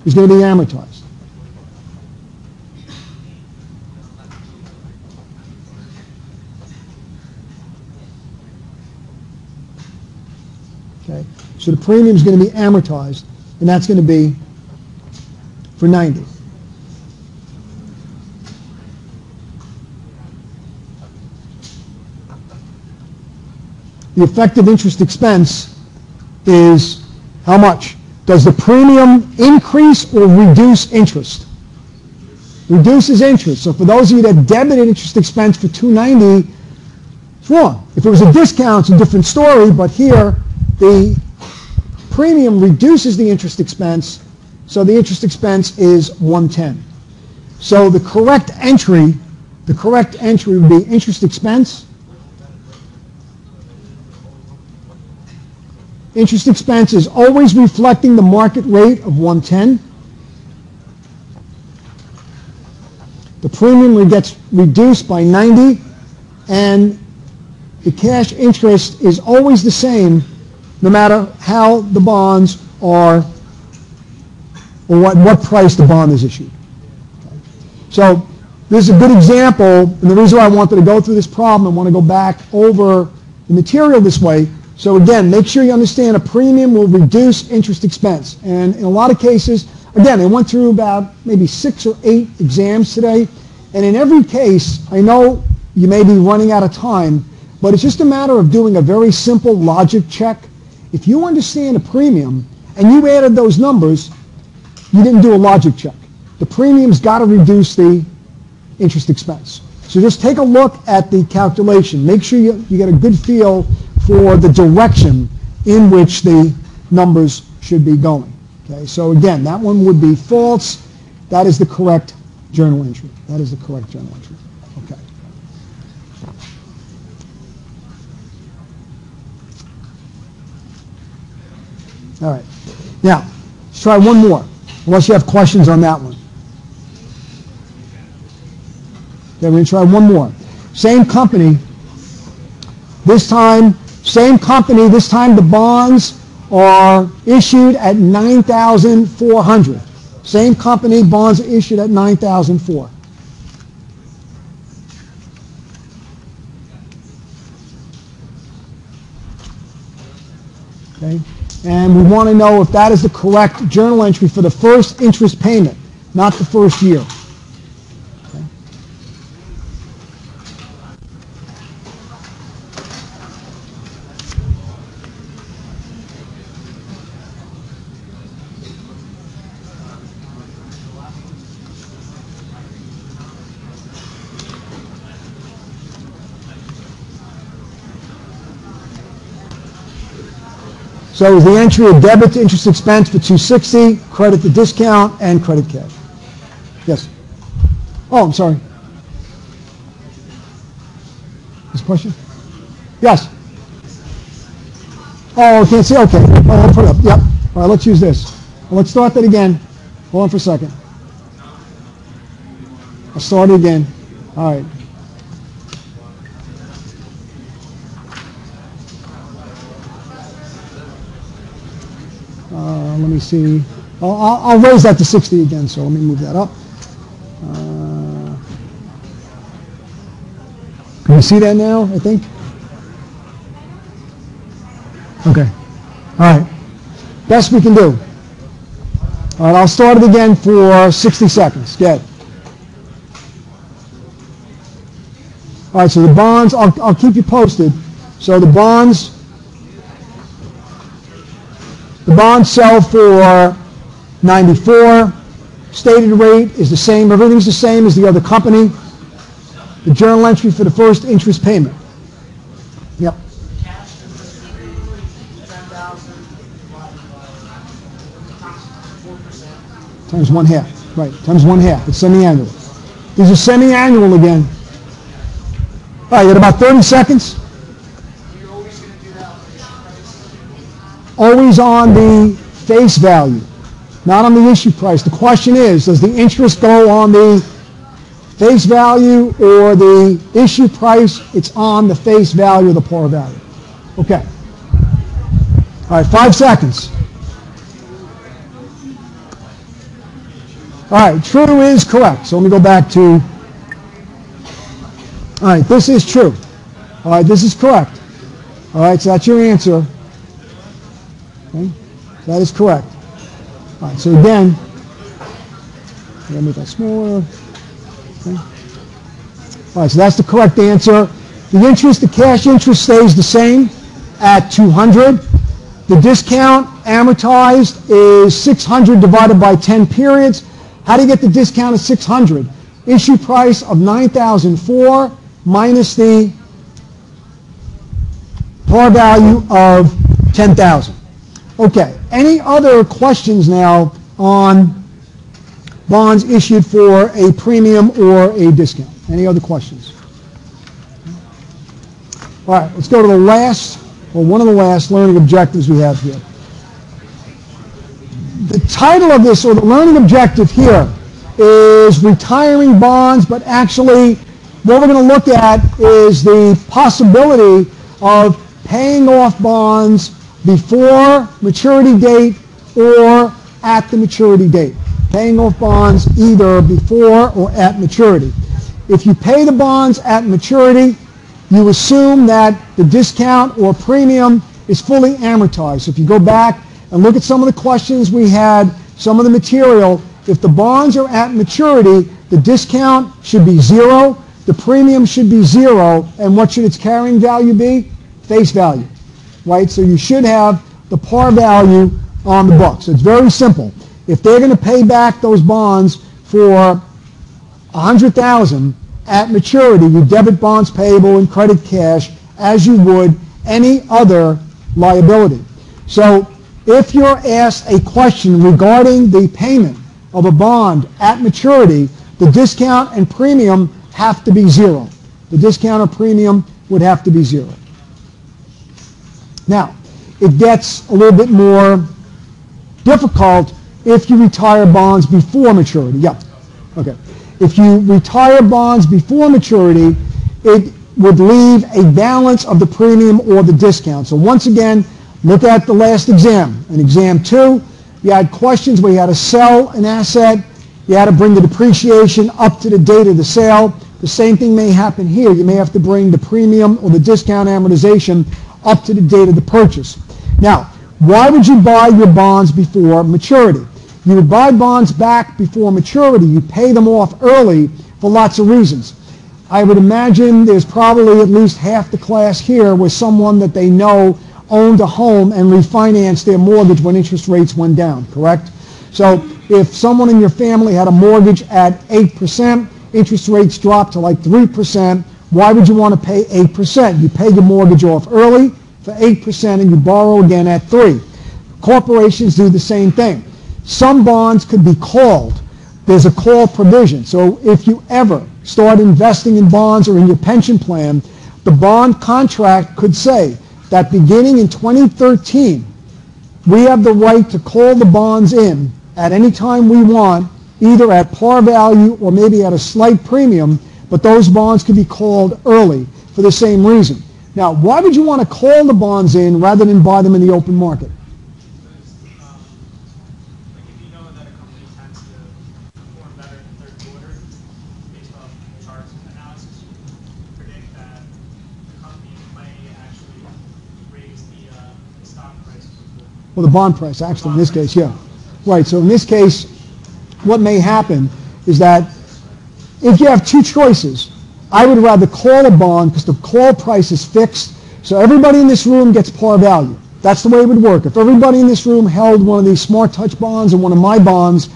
is going to be amortized. Okay. So the premium is going to be amortized, and that's going to be for 90. The effective interest expense is how much? Does the premium increase or reduce interest? Reduces interest. So for those of you that debited interest expense for $2.90, it's wrong. If it was a discount, it's a different story, but here the premium reduces the interest expense, so the interest expense is $1.10. So the correct entry would be interest expense. Interest expense is always reflecting the market rate of 110. The premium gets reduced by 90, and the cash interest is always the same no matter how the bonds are or what price the bond is issued. So this is a good example, and the reason why I wanted to go through this problem, I want to go back over the material this way. So again, make sure you understand a premium will reduce interest expense. And in a lot of cases, again, I went through about maybe 6 or 8 exams today. And in every case, I know you may be running out of time, but it's just a matter of doing a very simple logic check. If you understand a premium and you added those numbers, you didn't do a logic check. The premium's got to reduce the interest expense. So just take a look at the calculation. Make sure you get a good feel for the direction in which the numbers should be going. Okay, so again, that one would be false. That is the correct journal entry. That is the correct journal entry. Okay. All right. Now, let's try one more, unless you have questions on that one. Okay, we're going to try one more. Same company. This time, same company, this time the bonds are issued at 9,400. Same company, bonds are issued at 9,400. Okay? And we want to know if that is the correct journal entry for the first interest payment, not the first year. So is the entry of debit to interest expense for 260, credit to discount, and credit cash? Yes? Oh, I'm sorry. This question? Yes? Oh, I can't see? Okay. I'll put it up. Yep. All right, let's use this. Well, let's start that again. Hold on for a second. I'll start it again. All right. Let me see. I'll raise that to 60 again, so let me move that up. Can you see that now, I think? Okay. All right. Best we can do. All right, I'll start it again for 60 seconds. Good. All right, so the bonds, I'll keep you posted. So the bonds sell for 94. Stated rate is the same. Everything's the same as the other company. The journal entry for the first interest payment. Yep. Times 1/2. Right. Times 1/2. It's semi-annual. These are semi-annual again. All right. You got about 30 seconds. Always on the face value, not on the issue price. The question is, does the interest go on the face value or the issue price? It's on the face value or the par value. Okay. All right, 5 seconds. All right, true is correct. So let me go back to, all right, this is true. All right, this is correct. All right, so that's your answer. Okay. That is correct. All right, so again, I'm going to make that smaller. Okay. All right, so that's the correct answer. The cash interest stays the same at 200. The discount amortized is 600 divided by 10 periods. How do you get the discount of 600? Issue price of 9,004 minus the par value of 10,000. Okay, any other questions now on bonds issued for a premium or a discount? Any other questions? All right, let's go to the last, or one of the last learning objectives we have here. The title of this, or the learning objective here, is retiring bonds, but actually what we're going to look at is the possibility of paying off bonds before maturity date or at the maturity date. Paying off bonds either before or at maturity. If you pay the bonds at maturity, you assume that the discount or premium is fully amortized. So if you go back and look at some of the questions we had, some of the material, if the bonds are at maturity, the discount should be zero, the premium should be zero, and what should its carrying value be? Face value, right? So you should have the par value on the books. It's very simple. If they're going to pay back those bonds for $100,000 at maturity, you debit bonds payable and credit cash as you would any other liability. So if you're asked a question regarding the payment of a bond at maturity, the discount and premium have to be zero. The discount or premium would have to be zero. Now, it gets a little bit more difficult if you retire bonds before maturity. Yep. Okay. If you retire bonds before maturity, it would leave a balance of the premium or the discount. So once again, look at the last exam. In exam 2, you had questions where you had to sell an asset. You had to bring the depreciation up to the date of the sale. The same thing may happen here. You may have to bring the premium or the discount amortization up to the date of the purchase. Now, why would you buy your bonds before maturity? You would buy bonds back before maturity. You pay them off early for lots of reasons. I would imagine there's probably at least half the class here with someone that they know owned a home and refinanced their mortgage when interest rates went down, correct? So if someone in your family had a mortgage at 8%, interest rates dropped to like 3%, why would you want to pay 8%? You pay your mortgage off early for 8% and you borrow again at 3%. Corporations do the same thing. Some bonds could be called. There's a call provision. So if you ever start investing in bonds or in your pension plan, the bond contract could say that beginning in 2013, we have the right to call the bonds in at any time we want, either at par value or maybe at a slight premium, but those bonds could be called early for the same reason. Now, why would you want to call the bonds in rather than buy them in the open market? Well, the bond price, actually, in this case, yeah. Right, so in this case, what may happen is that if you have two choices, I would rather call a bond because the call price is fixed, so everybody in this room gets par value. That's the way it would work. If everybody in this room held one of these SmartTouch bonds or one of my bonds,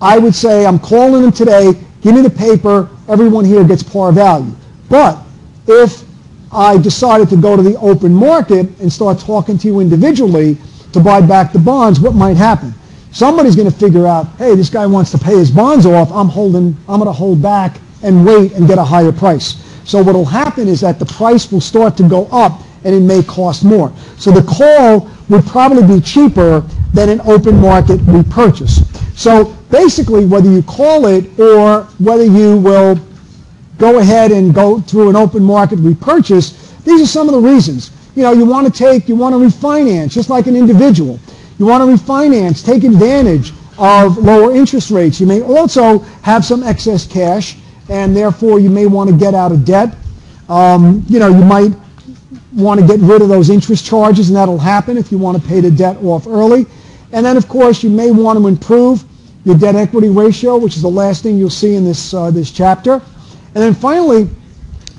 I would say, I'm calling them today, give me the paper, everyone here gets par value. But if I decided to go to the open market and start talking to you individually, to buy back the bonds, what might happen? Somebody's going to figure out, hey, this guy wants to pay his bonds off, I'm going to hold back and wait and get a higher price. So what will happen is that the price will start to go up and it may cost more. So the call would probably be cheaper than an open market repurchase. So basically, whether you call it or whether you will go ahead and go through an open market repurchase, these are some of the reasons. You know, you want to refinance, just like an individual. You want to refinance, take advantage of lower interest rates. You may also have some excess cash, and therefore you may want to get out of debt. You know, you might want to get rid of those interest charges, and that'll happen if you want to pay the debt off early. And then, of course, you may want to improve your debt equity ratio, which is the last thing you'll see in this, this chapter. And then finally,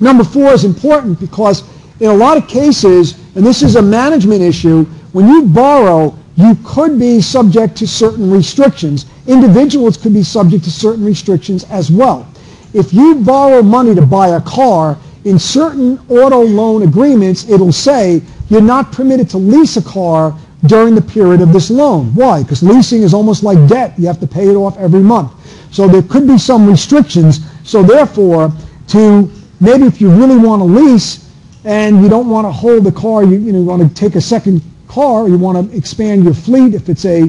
number 4 is important because in a lot of cases, and this is a management issue, when you borrow, you could be subject to certain restrictions. Individuals could be subject to certain restrictions as well. If you borrow money to buy a car, in certain auto loan agreements, it'll say you're not permitted to lease a car during the period of this loan. Why? Because leasing is almost like debt. You have to pay it off every month. So there could be some restrictions. So therefore, to maybe if you really want to lease and you don't want to hold the car, you want to take a second car, you want to expand your fleet if it's a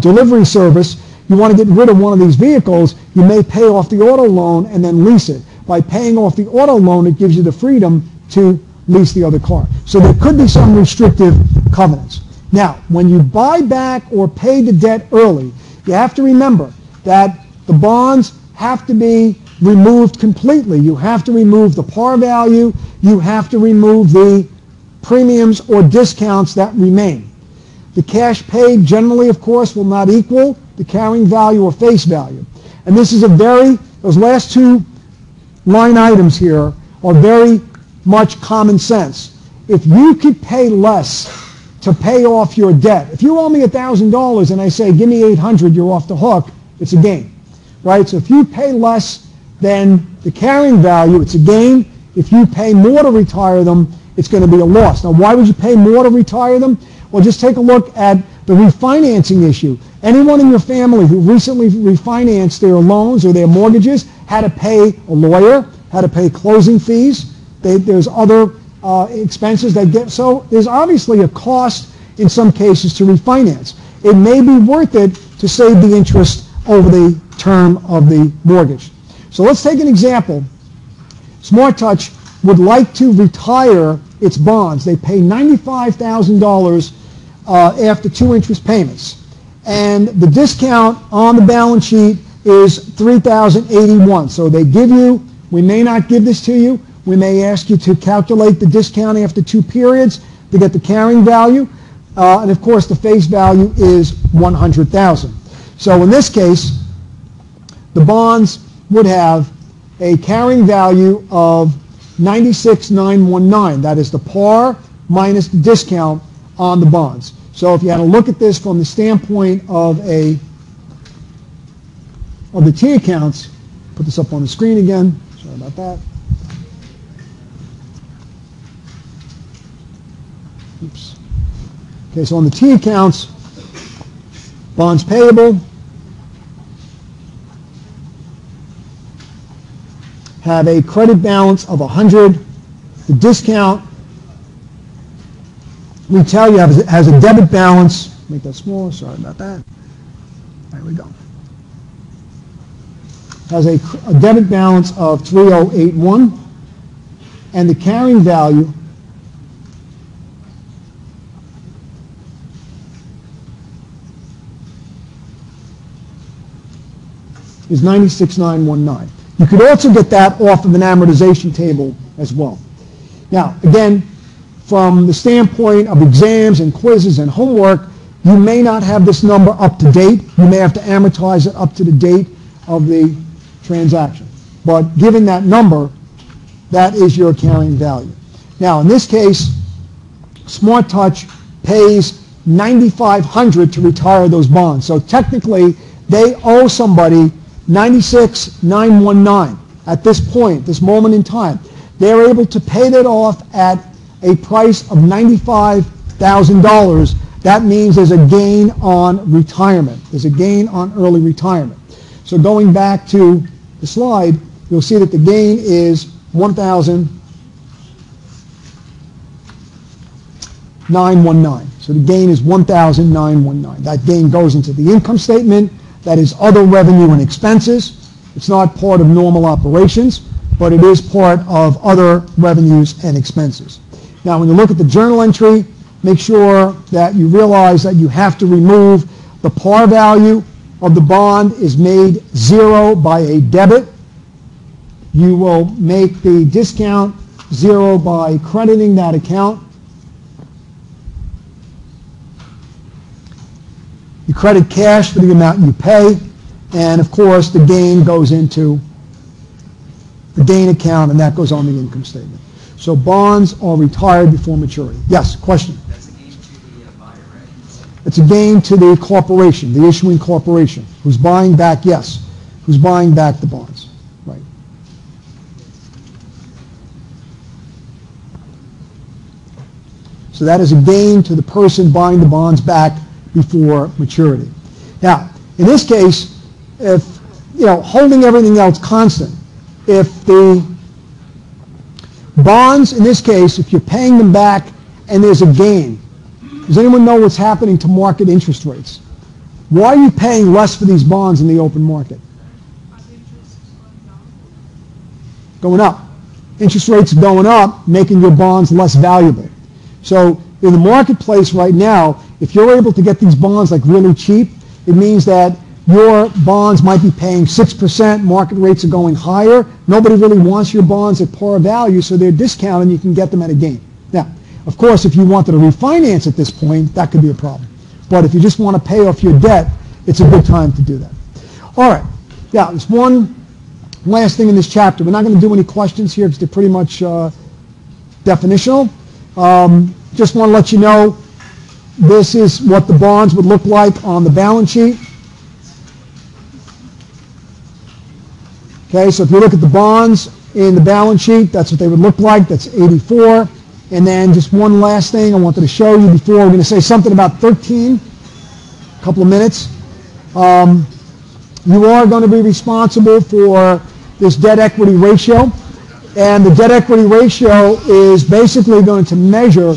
delivery service, you want to get rid of one of these vehicles, you may pay off the auto loan and then lease it. By paying off the auto loan, it gives you the freedom to lease the other car. So there could be some restrictive covenants. Now, when you buy back or pay the debt early, you have to remember that the bonds have to be removed completely. You have to remove the par value. You have to remove the premiums or discounts that remain. The cash paid generally, of course, will not equal the carrying value or face value. And this is a very, those last two line items here are very much common sense. If you could pay less to pay off your debt, if you owe me $1,000 and I say, give me $800, you're off the hook, it's a gain. Right? So if you pay less than the carrying value, it's a gain. If you pay more to retire them, it's going to be a loss. Now, why would you pay more to retire them? Well, just take a look at the refinancing issue. Anyone in your family who recently refinanced their loans or their mortgages had to pay a lawyer, had to pay closing fees. There's other expenses they get. So there's obviously a cost in some cases to refinance. It may be worth it to save the interest over the term of the mortgage. So let's take an example. SmartTouch would like to retire its bonds. They pay $95,000 after two interest payments. And the discount on the balance sheet is $3,081. So they give you, we may not give this to you, we may ask you to calculate the discount after two periods to get the carrying value. And of course the face value is $100,000. So in this case, the bonds would have a carrying value of 96,919. That is the par minus the discount on the bonds. So if you had to look at this from the standpoint of the T accounts, put this up on the screen again. Sorry about that. Oops. Okay, so on the T accounts, bonds payable have a credit balance of 100. The discount we tell you has a debit balance. Make that smaller, sorry about that. There we go. Has a debit balance of 3081. And the carrying value is 96,919. You could also get that off of an amortization table as well. Now, again, from the standpoint of exams and quizzes and homework, you may not have this number up to date. You may have to amortize it up to the date of the transaction. But given that number, that is your carrying value. Now, in this case, SmartTouch pays $9,500 to retire those bonds. So technically, they owe somebody 96,919 at this point, this moment in time. They're able to pay that off at a price of $95,000. That means there's a gain on retirement. There's a gain on early retirement. So going back to the slide, you'll see that the gain is $1,919. So the gain is $1,919. That gain goes into the income statement. That is other revenue and expenses. It's not part of normal operations, but it is part of other revenues and expenses. Now, when you look at the journal entry, make sure that you realize that you have to remove the par value of the bond is made zero by a debit. You will make the discount zero by crediting that account. You credit cash for the amount you pay, and of course the gain goes into the gain account, and that goes on the income statement. So bonds are retired before maturity. Yes, question? That's a gain to the buyer. It's a gain to the corporation, the issuing corporation, who's buying back, yes, who's buying back the bonds. Right. So that is a gain to the person buying the bonds back before maturity. Now, in this case, if, you know, holding everything else constant, if the bonds, in this case, if you're paying them back and there's a gain, does anyone know what's happening to market interest rates? Why are you paying less for these bonds in the open market? Going up. Interest rates are going up, making your bonds less valuable. So in the marketplace right now, if you're able to get these bonds like really cheap, it means that your bonds might be paying 6%, market rates are going higher, nobody really wants your bonds at par value, so they're discounted and you can get them at a gain. Now, of course, if you wanted to refinance at this point, that could be a problem. But if you just want to pay off your debt, it's a good time to do that. All right. Yeah, there's one last thing in this chapter. We're not going to do any questions here because they're pretty much definitional. Just want to let you know this is what the bonds would look like on the balance sheet. Okay, so if you look at the bonds in the balance sheet, that's what they would look like. That's 84. And then just one last thing I wanted to show you before. We're going to say something about 13, a couple of minutes. You are going to be responsible for this debt equity ratio. And the debt equity ratio is basically going to measure,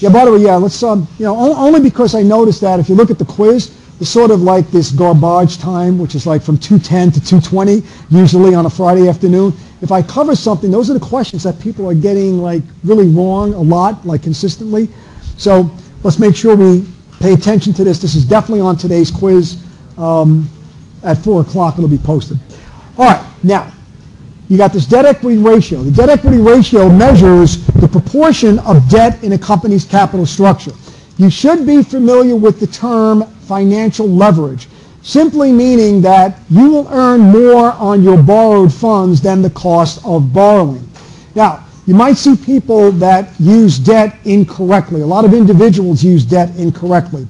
yeah, by the way, yeah, let's, you know, only because I noticed that if you look at the quiz, it's sort of like this garbage time, which is like from 2:10 to 2:20, usually on a Friday afternoon. If I cover something, those are the questions that people are getting like really wrong a lot, like consistently. So let's make sure we pay attention to this. This is definitely on today's quiz. At 4 o'clock it'll be posted. All right, now, you got this debt equity ratio. The debt equity ratio measures the proportion of debt in a company's capital structure. You should be familiar with the term financial leverage, simply meaning that you will earn more on your borrowed funds than the cost of borrowing. Now, you might see people that use debt incorrectly. A lot of individuals use debt incorrectly.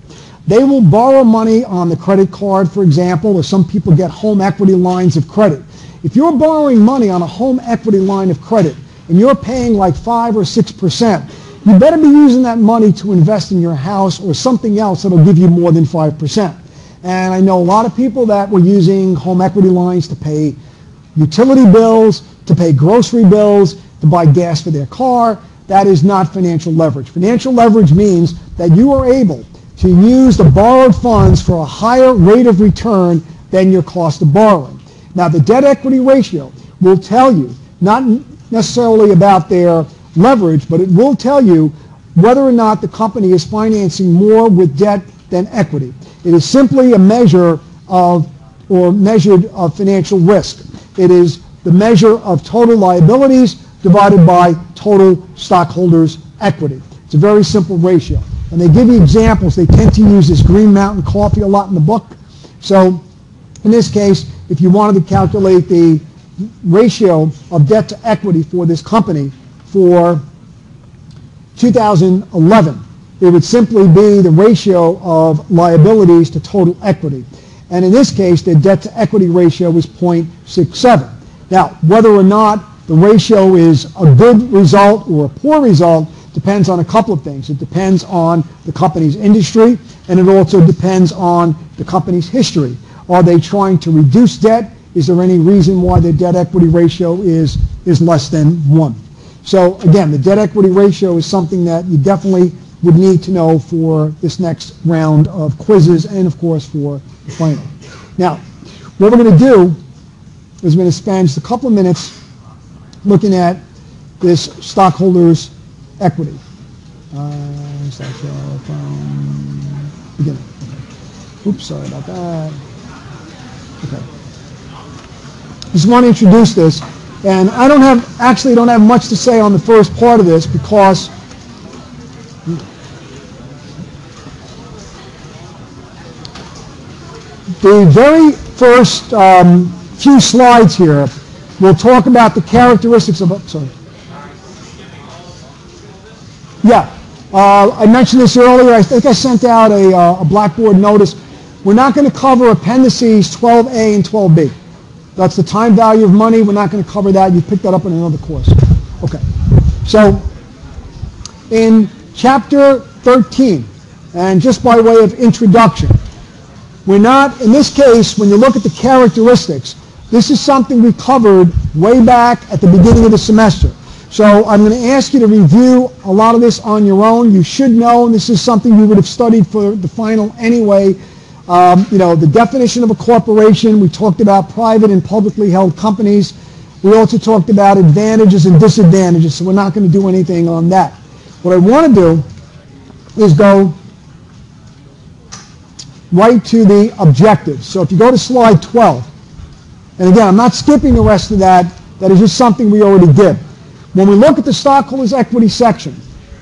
They will borrow money on the credit card, for example, or some people get home equity lines of credit. If you're borrowing money on a home equity line of credit and you're paying like 5 or 6%, you better be using that money to invest in your house or something else that'll give you more than 5%. And I know a lot of people that were using home equity lines to pay utility bills, to pay grocery bills, to buy gas for their car. That is not financial leverage. Financial leverage means that you are able to use the borrowed funds for a higher rate of return than your cost of borrowing. Now, the debt equity ratio will tell you, not necessarily about their leverage, but it will tell you whether or not the company is financing more with debt than equity. It is simply a measure of, or measured of, financial risk. It is the measure of total liabilities divided by total stockholders' equity. It's a very simple ratio. And they give you examples. They tend to use this Green Mountain Coffee a lot in the book. So in this case, if you wanted to calculate the ratio of debt to equity for this company, for 2011, it would simply be the ratio of liabilities to total equity. And in this case, the debt to equity ratio was 0.67. Now, whether or not the ratio is a good result or a poor result depends on a couple of things. It depends on the company's industry, and it also depends on the company's history. Are they trying to reduce debt? Is there any reason why their debt equity ratio is less than 1? So again, the debt equity ratio is something that you definitely would need to know for this next round of quizzes and, of course, for the final. Now, what we're going to do is we're going to spend just a couple of minutes looking at this stockholders' equity. Beginning. Okay. Oops, sorry about that. Okay. Just want to introduce this. And I don't have, actually don't have much to say on the first part of this because the very first few slides here will talk about the characteristics of, sorry. Yeah, I mentioned this earlier. I think I sent out a Blackboard notice. We're not going to cover appendices 12A and 12B. That's the time value of money. We're not going to cover that. You pick that up in another course. Okay. So in Chapter 13, and just by way of introduction, we're not, in this case, when you look at the characteristics, this is something we covered way back at the beginning of the semester. So I'm going to ask you to review a lot of this on your own. You should know, and this is something you would have studied for the final anyway. You know, the definition of a corporation, we talked about private and publicly held companies. We also talked about advantages and disadvantages, so we're not going to do anything on that. What I want to do is go right to the objectives. So if you go to slide 12, and again, I'm not skipping the rest of that. That is just something we already did. When we look at the stockholders' equity section,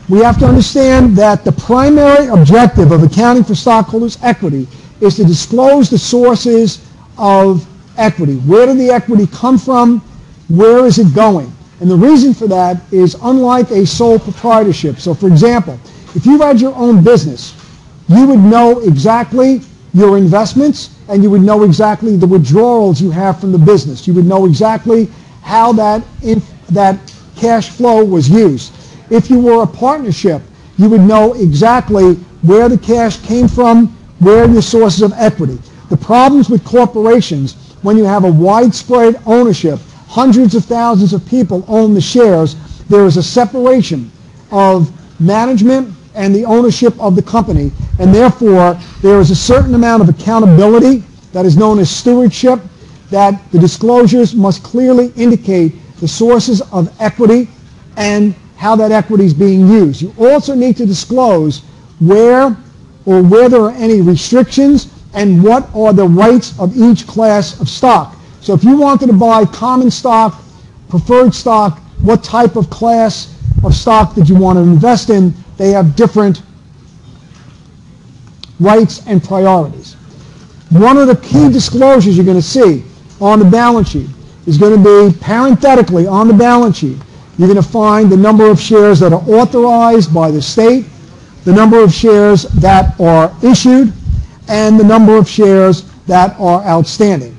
we have to understand that the primary objective of accounting for stockholders' equity is to disclose the sources of equity. Where did the equity come from? Where is it going? And the reason for that is unlike a sole proprietorship. So for example, if you had your own business, you would know exactly your investments, and you would know exactly the withdrawals you have from the business. You would know exactly how that cash flow was used. If you were a partnership, you would know exactly where the cash came from, where your sources of equity. The problems with corporations, when you have a widespread ownership, hundreds of thousands of people own the shares, there is a separation of management and the ownership of the company, and therefore there is a certain amount of accountability that is known as stewardship, that the disclosures must clearly indicate the sources of equity and how that equity is being used. You also need to disclose where there are any restrictions and what are the rights of each class of stock. So if you wanted to buy common stock, preferred stock, what type of class of stock did you want to invest in? They have different rights and priorities. One of the key disclosures you're going to see on the balance sheet is going to be parenthetically on the balance sheet. You're going to find the number of shares that are authorized by the state, the number of shares that are issued, and the number of shares that are outstanding.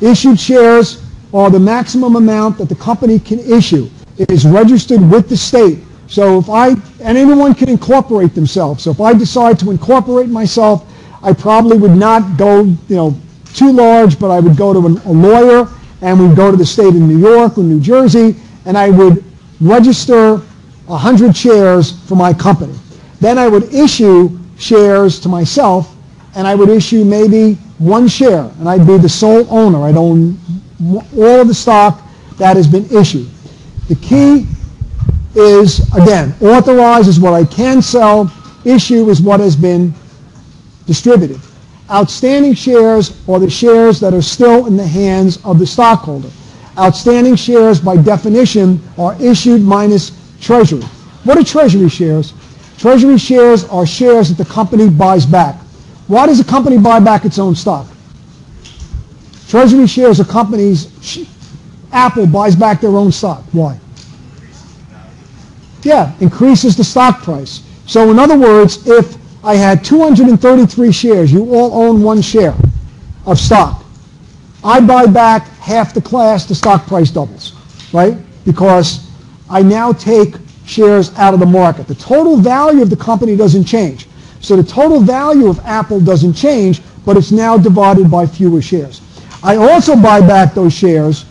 Issued shares are the maximum amount that the company can issue. It is registered with the state. So if I, and anyone can incorporate themselves. So if I decide to incorporate myself, I probably would not go, too large, but I would go to a lawyer, and we'd go to the state of New York or New Jersey, and I would register 100 shares for my company. Then I would issue shares to myself, and I would issue maybe one share, and I'd be the sole owner. I'd own all of the stock that has been issued. The key is, again, authorized is what I can sell, issue is what has been distributed. Outstanding shares are the shares that are still in the hands of the stockholder. Outstanding shares, by definition, are issued minus treasury. What are treasury shares? Treasury shares are shares that the company buys back. Why does a company buy back its own stock? Treasury shares are companies. Apple buys back their own stock. Why? Yeah, increases the stock price. So in other words, if I had 233 shares, you all own one share of stock, I buy back half the class, the stock price doubles, right? Because I now take shares out of the market. The total value of the company doesn't change. So the total value of Apple doesn't change, but it's now divided by fewer shares. I also buy back those shares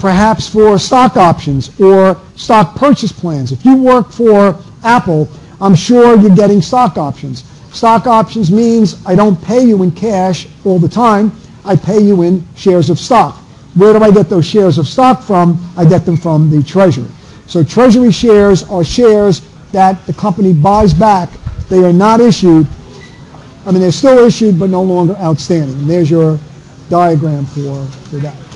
perhaps for stock options or stock purchase plans. If you work for Apple, I'm sure you're getting stock options. Stock options means I don't pay you in cash all the time. I pay you in shares of stock. Where do I get those shares of stock from? I get them from the treasury. So treasury shares are shares that the company buys back. They are not issued. I mean, they're still issued, but no longer outstanding. And there's your diagram for that.